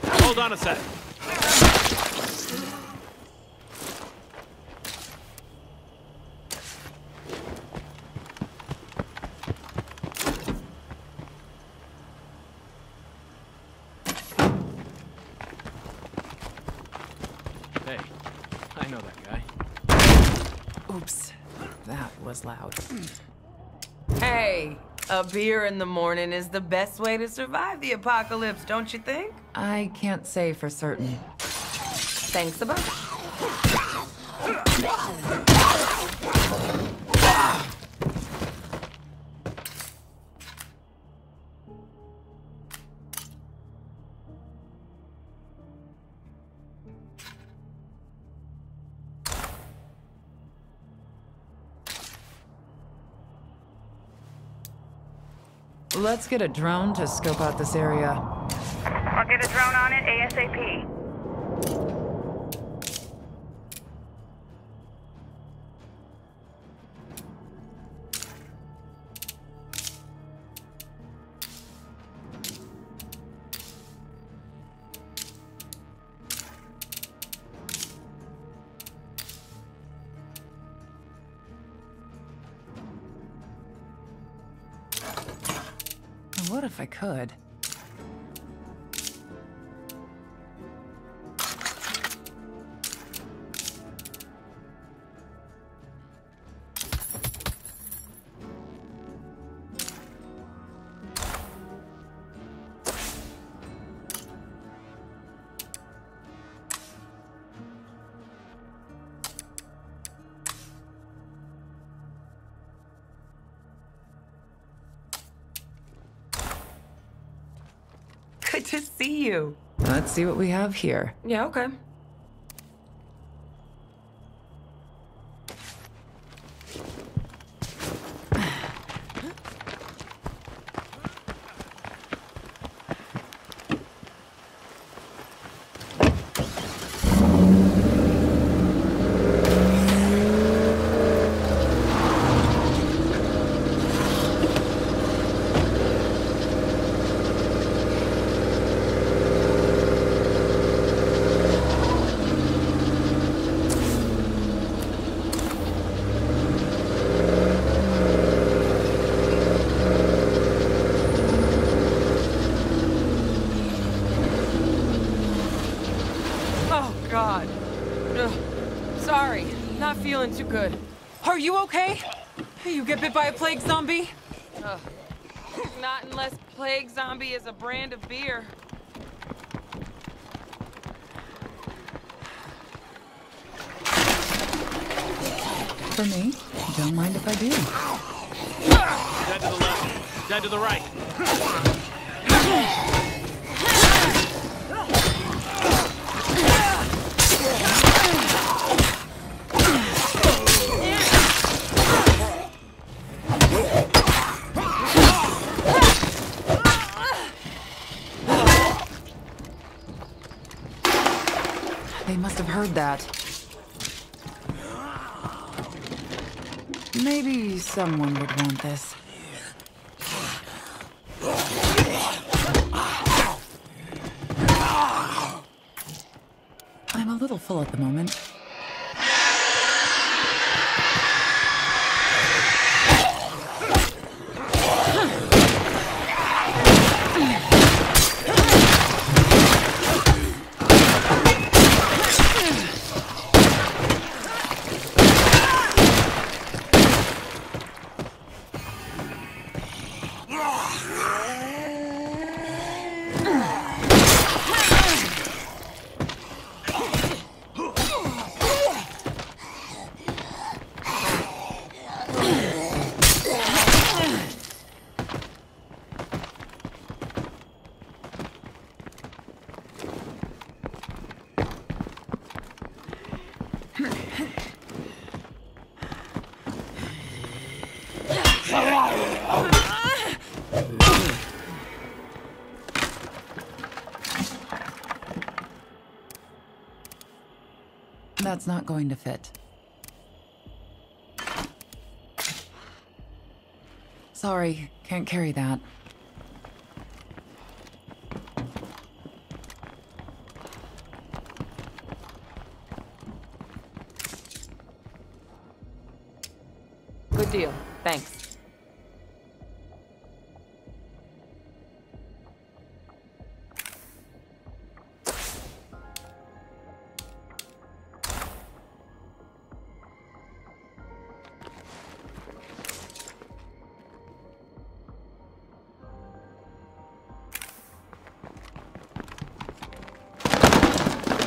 Hold on a sec. Hey, I know that guy. Oops, that was loud. Hey, a beer in the morning is the best way to survive the apocalypse, don't you think? I can't say for certain. Thanks a bunch. Let's get a drone to scope out this area. I'll get a drone on it ASAP. What if I could? Good to see you. Let's see what we have here. Yeah, okay. God. Ugh. Sorry, not feeling too good. Are you okay? You get bit by a plague zombie? Ugh. Not unless plague zombie is a brand of beer. For me, don't mind if I do. Dead to the left, dead to the right. They must have heard that. Maybe someone would want this. I'm a little full at the moment. That's not going to fit. Sorry, can't carry that. Good deal, thanks.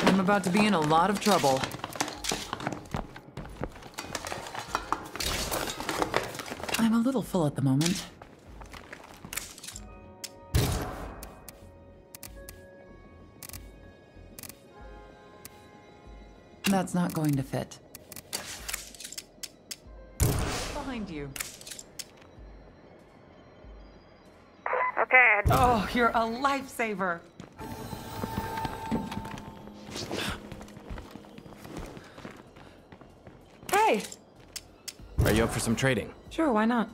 I'm about to be in a lot of trouble. I'm a little full at the moment. That's not going to fit. Behind you. Okay. Oh, you're a lifesaver. Hey! Are you up for some trading? Sure, why not?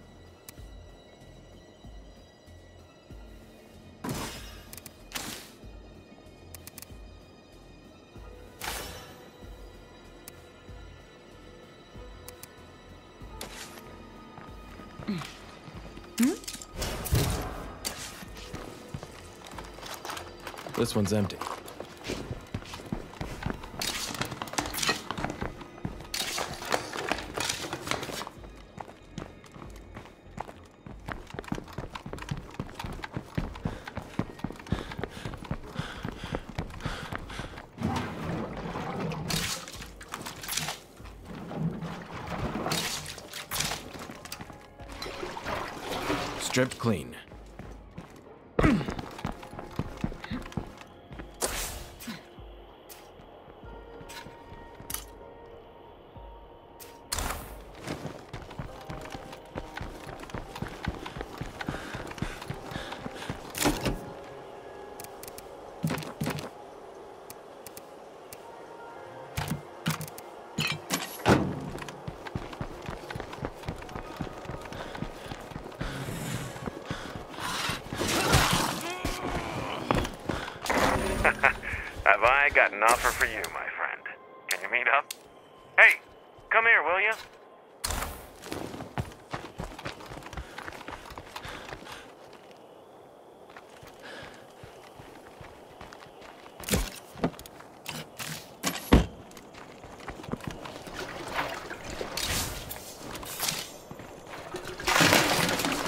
This one's empty. Stripped clean. Got an offer for you, my friend. Can you meet up? Hey, come here, will you?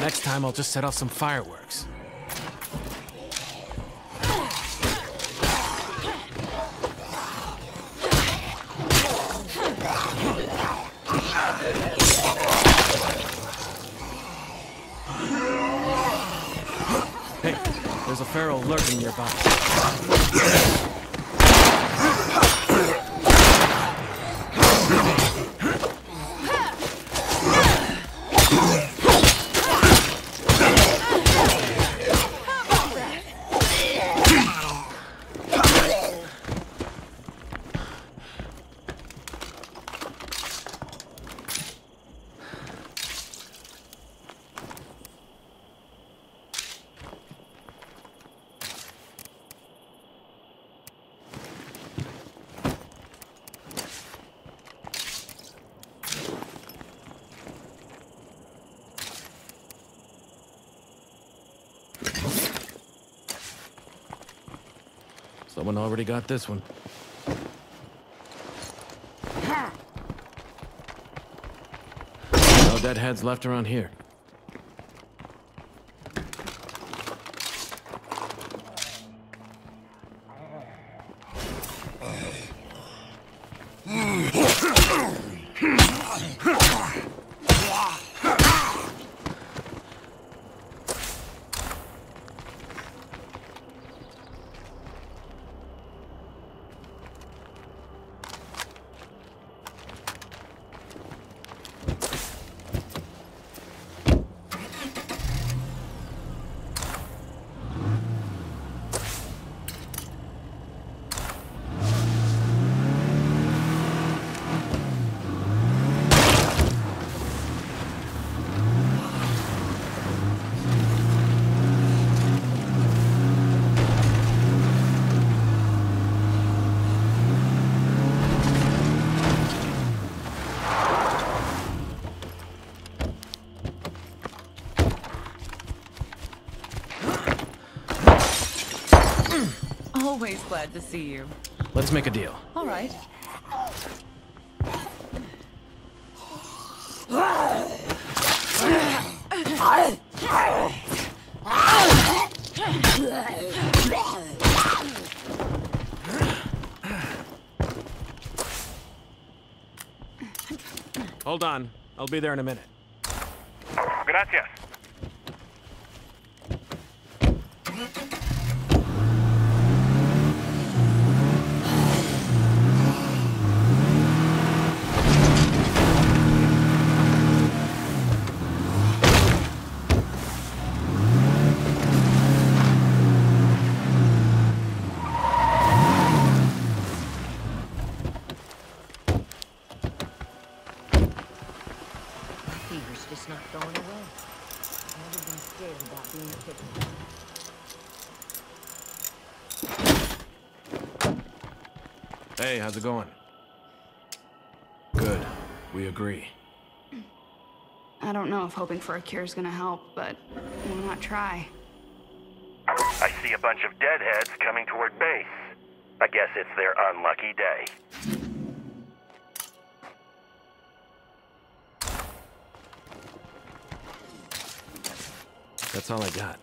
Next time, I'll just set off some fireworks. Hey, there's a feral lurking nearby. Someone already got this one. No deadheads left around here. glad to see you. Let's make a deal. All right. Hold on. I'll be there in a minute. Gracias. Hey, how's it going? Good. We agree. I don't know if hoping for a cure is gonna help, but why not try? I see a bunch of deadheads coming toward base. I guess it's their unlucky day. That's all I got.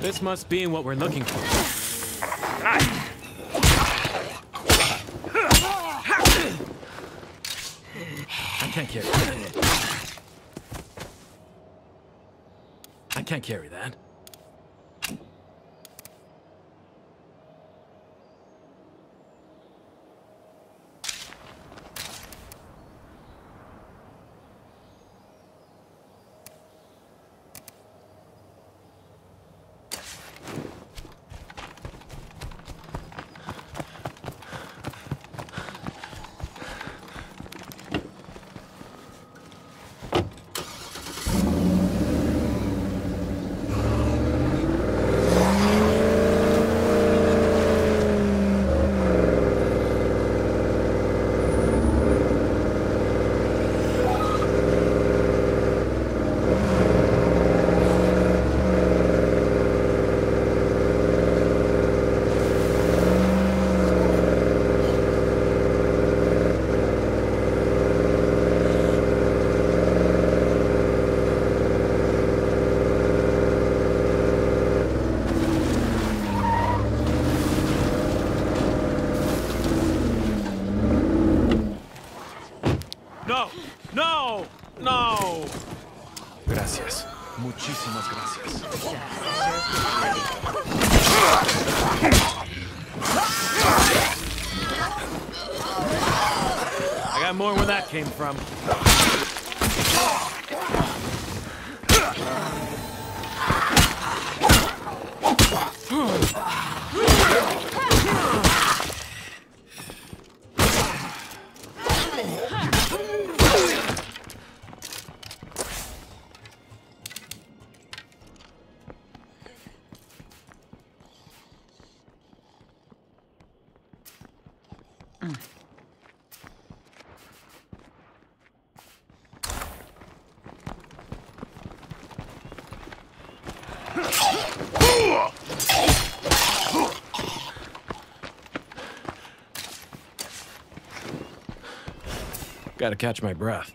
This must be what we're looking for. Nice. I can't carry that. Came from. Gotta catch my breath.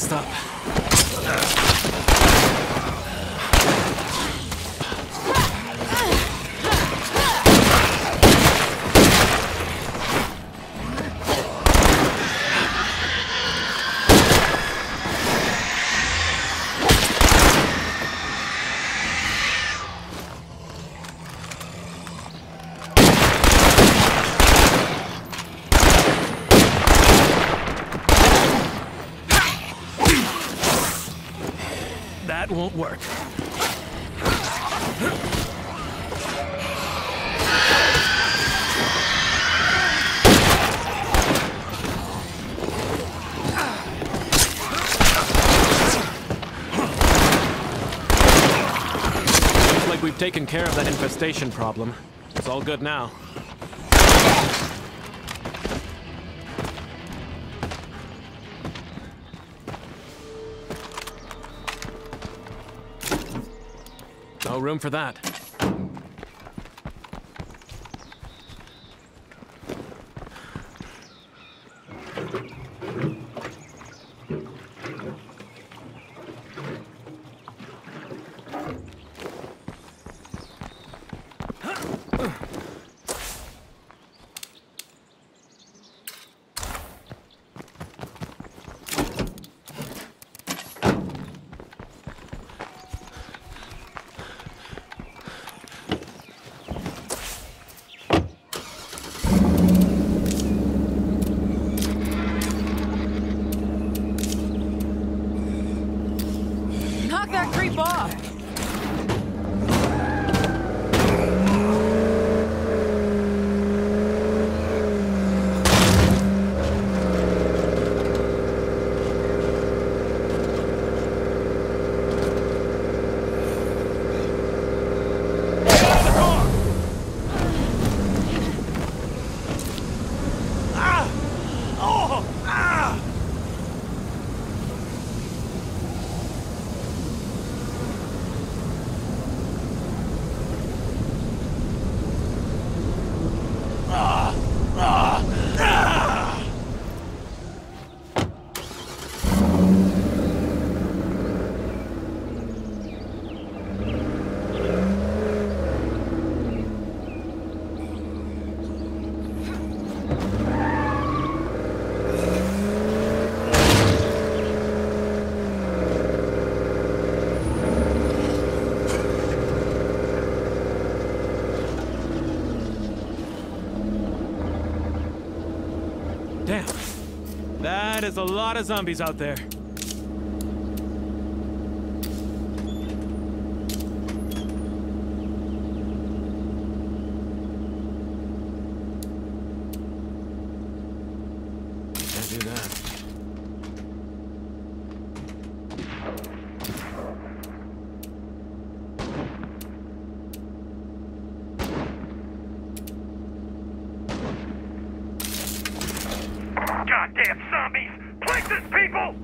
messed up. That won't work. Looks like we've taken care of that infestation problem. It's all good now. No room for that. That creep off. Damn, that is a lot of zombies out there. Can't do that. Goddamn zombies! Places, people!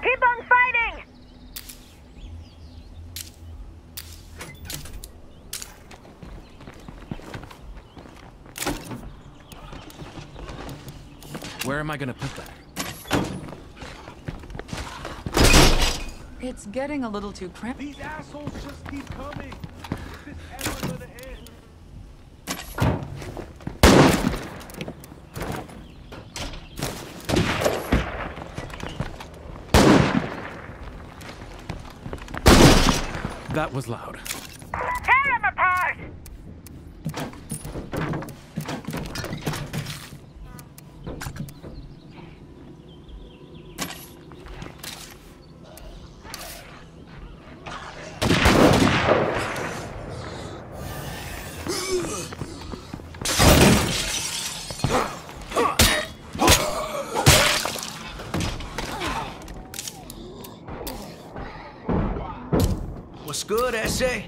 Keep on fighting! Where am I gonna put that? It's getting a little too cramped. These assholes just keep coming! That was loud. Tear him apart! What's good, S.A.?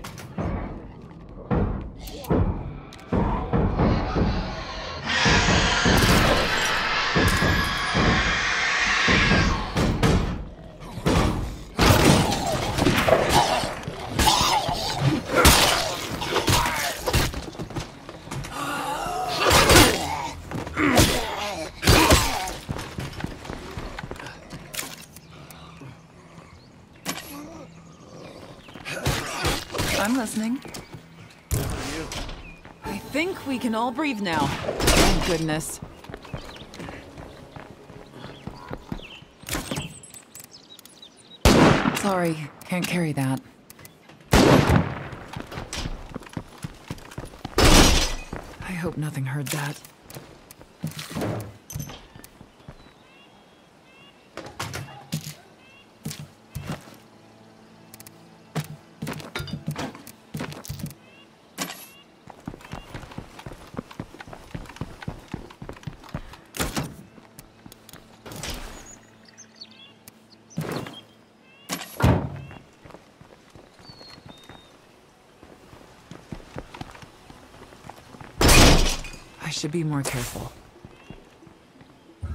I'm listening. Good for you. I think we can all breathe now. Thank goodness. Sorry, can't carry that. I hope nothing heard that. Should be more careful. You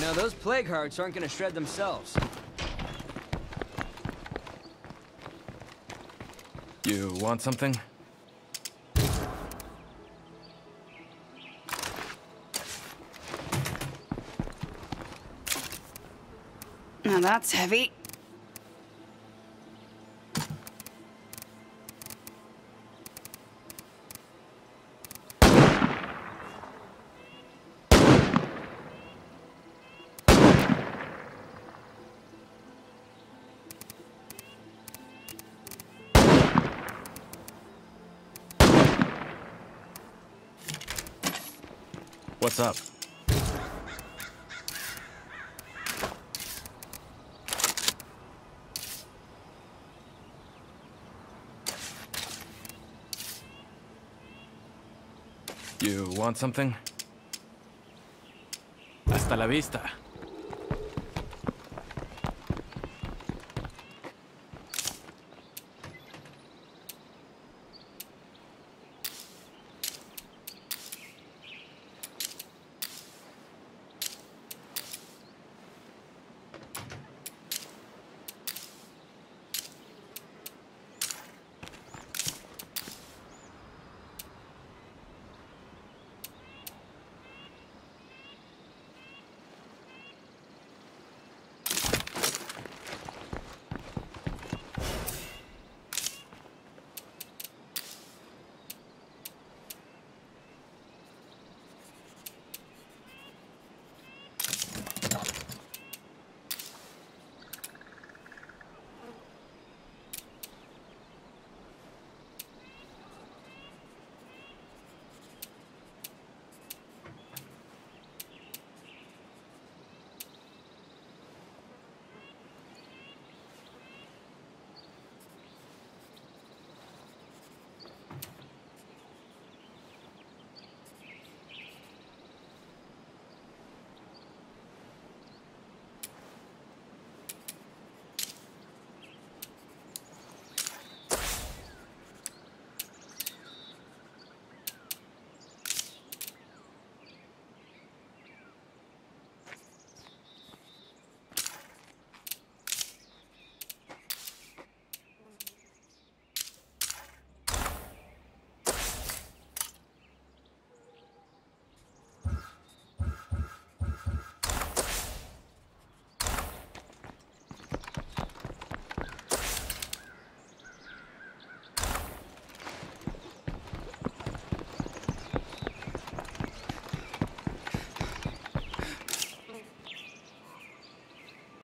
know, those plague hearts aren't gonna shred themselves. You want something? Now that's heavy. What's up? You want something? Hasta la vista.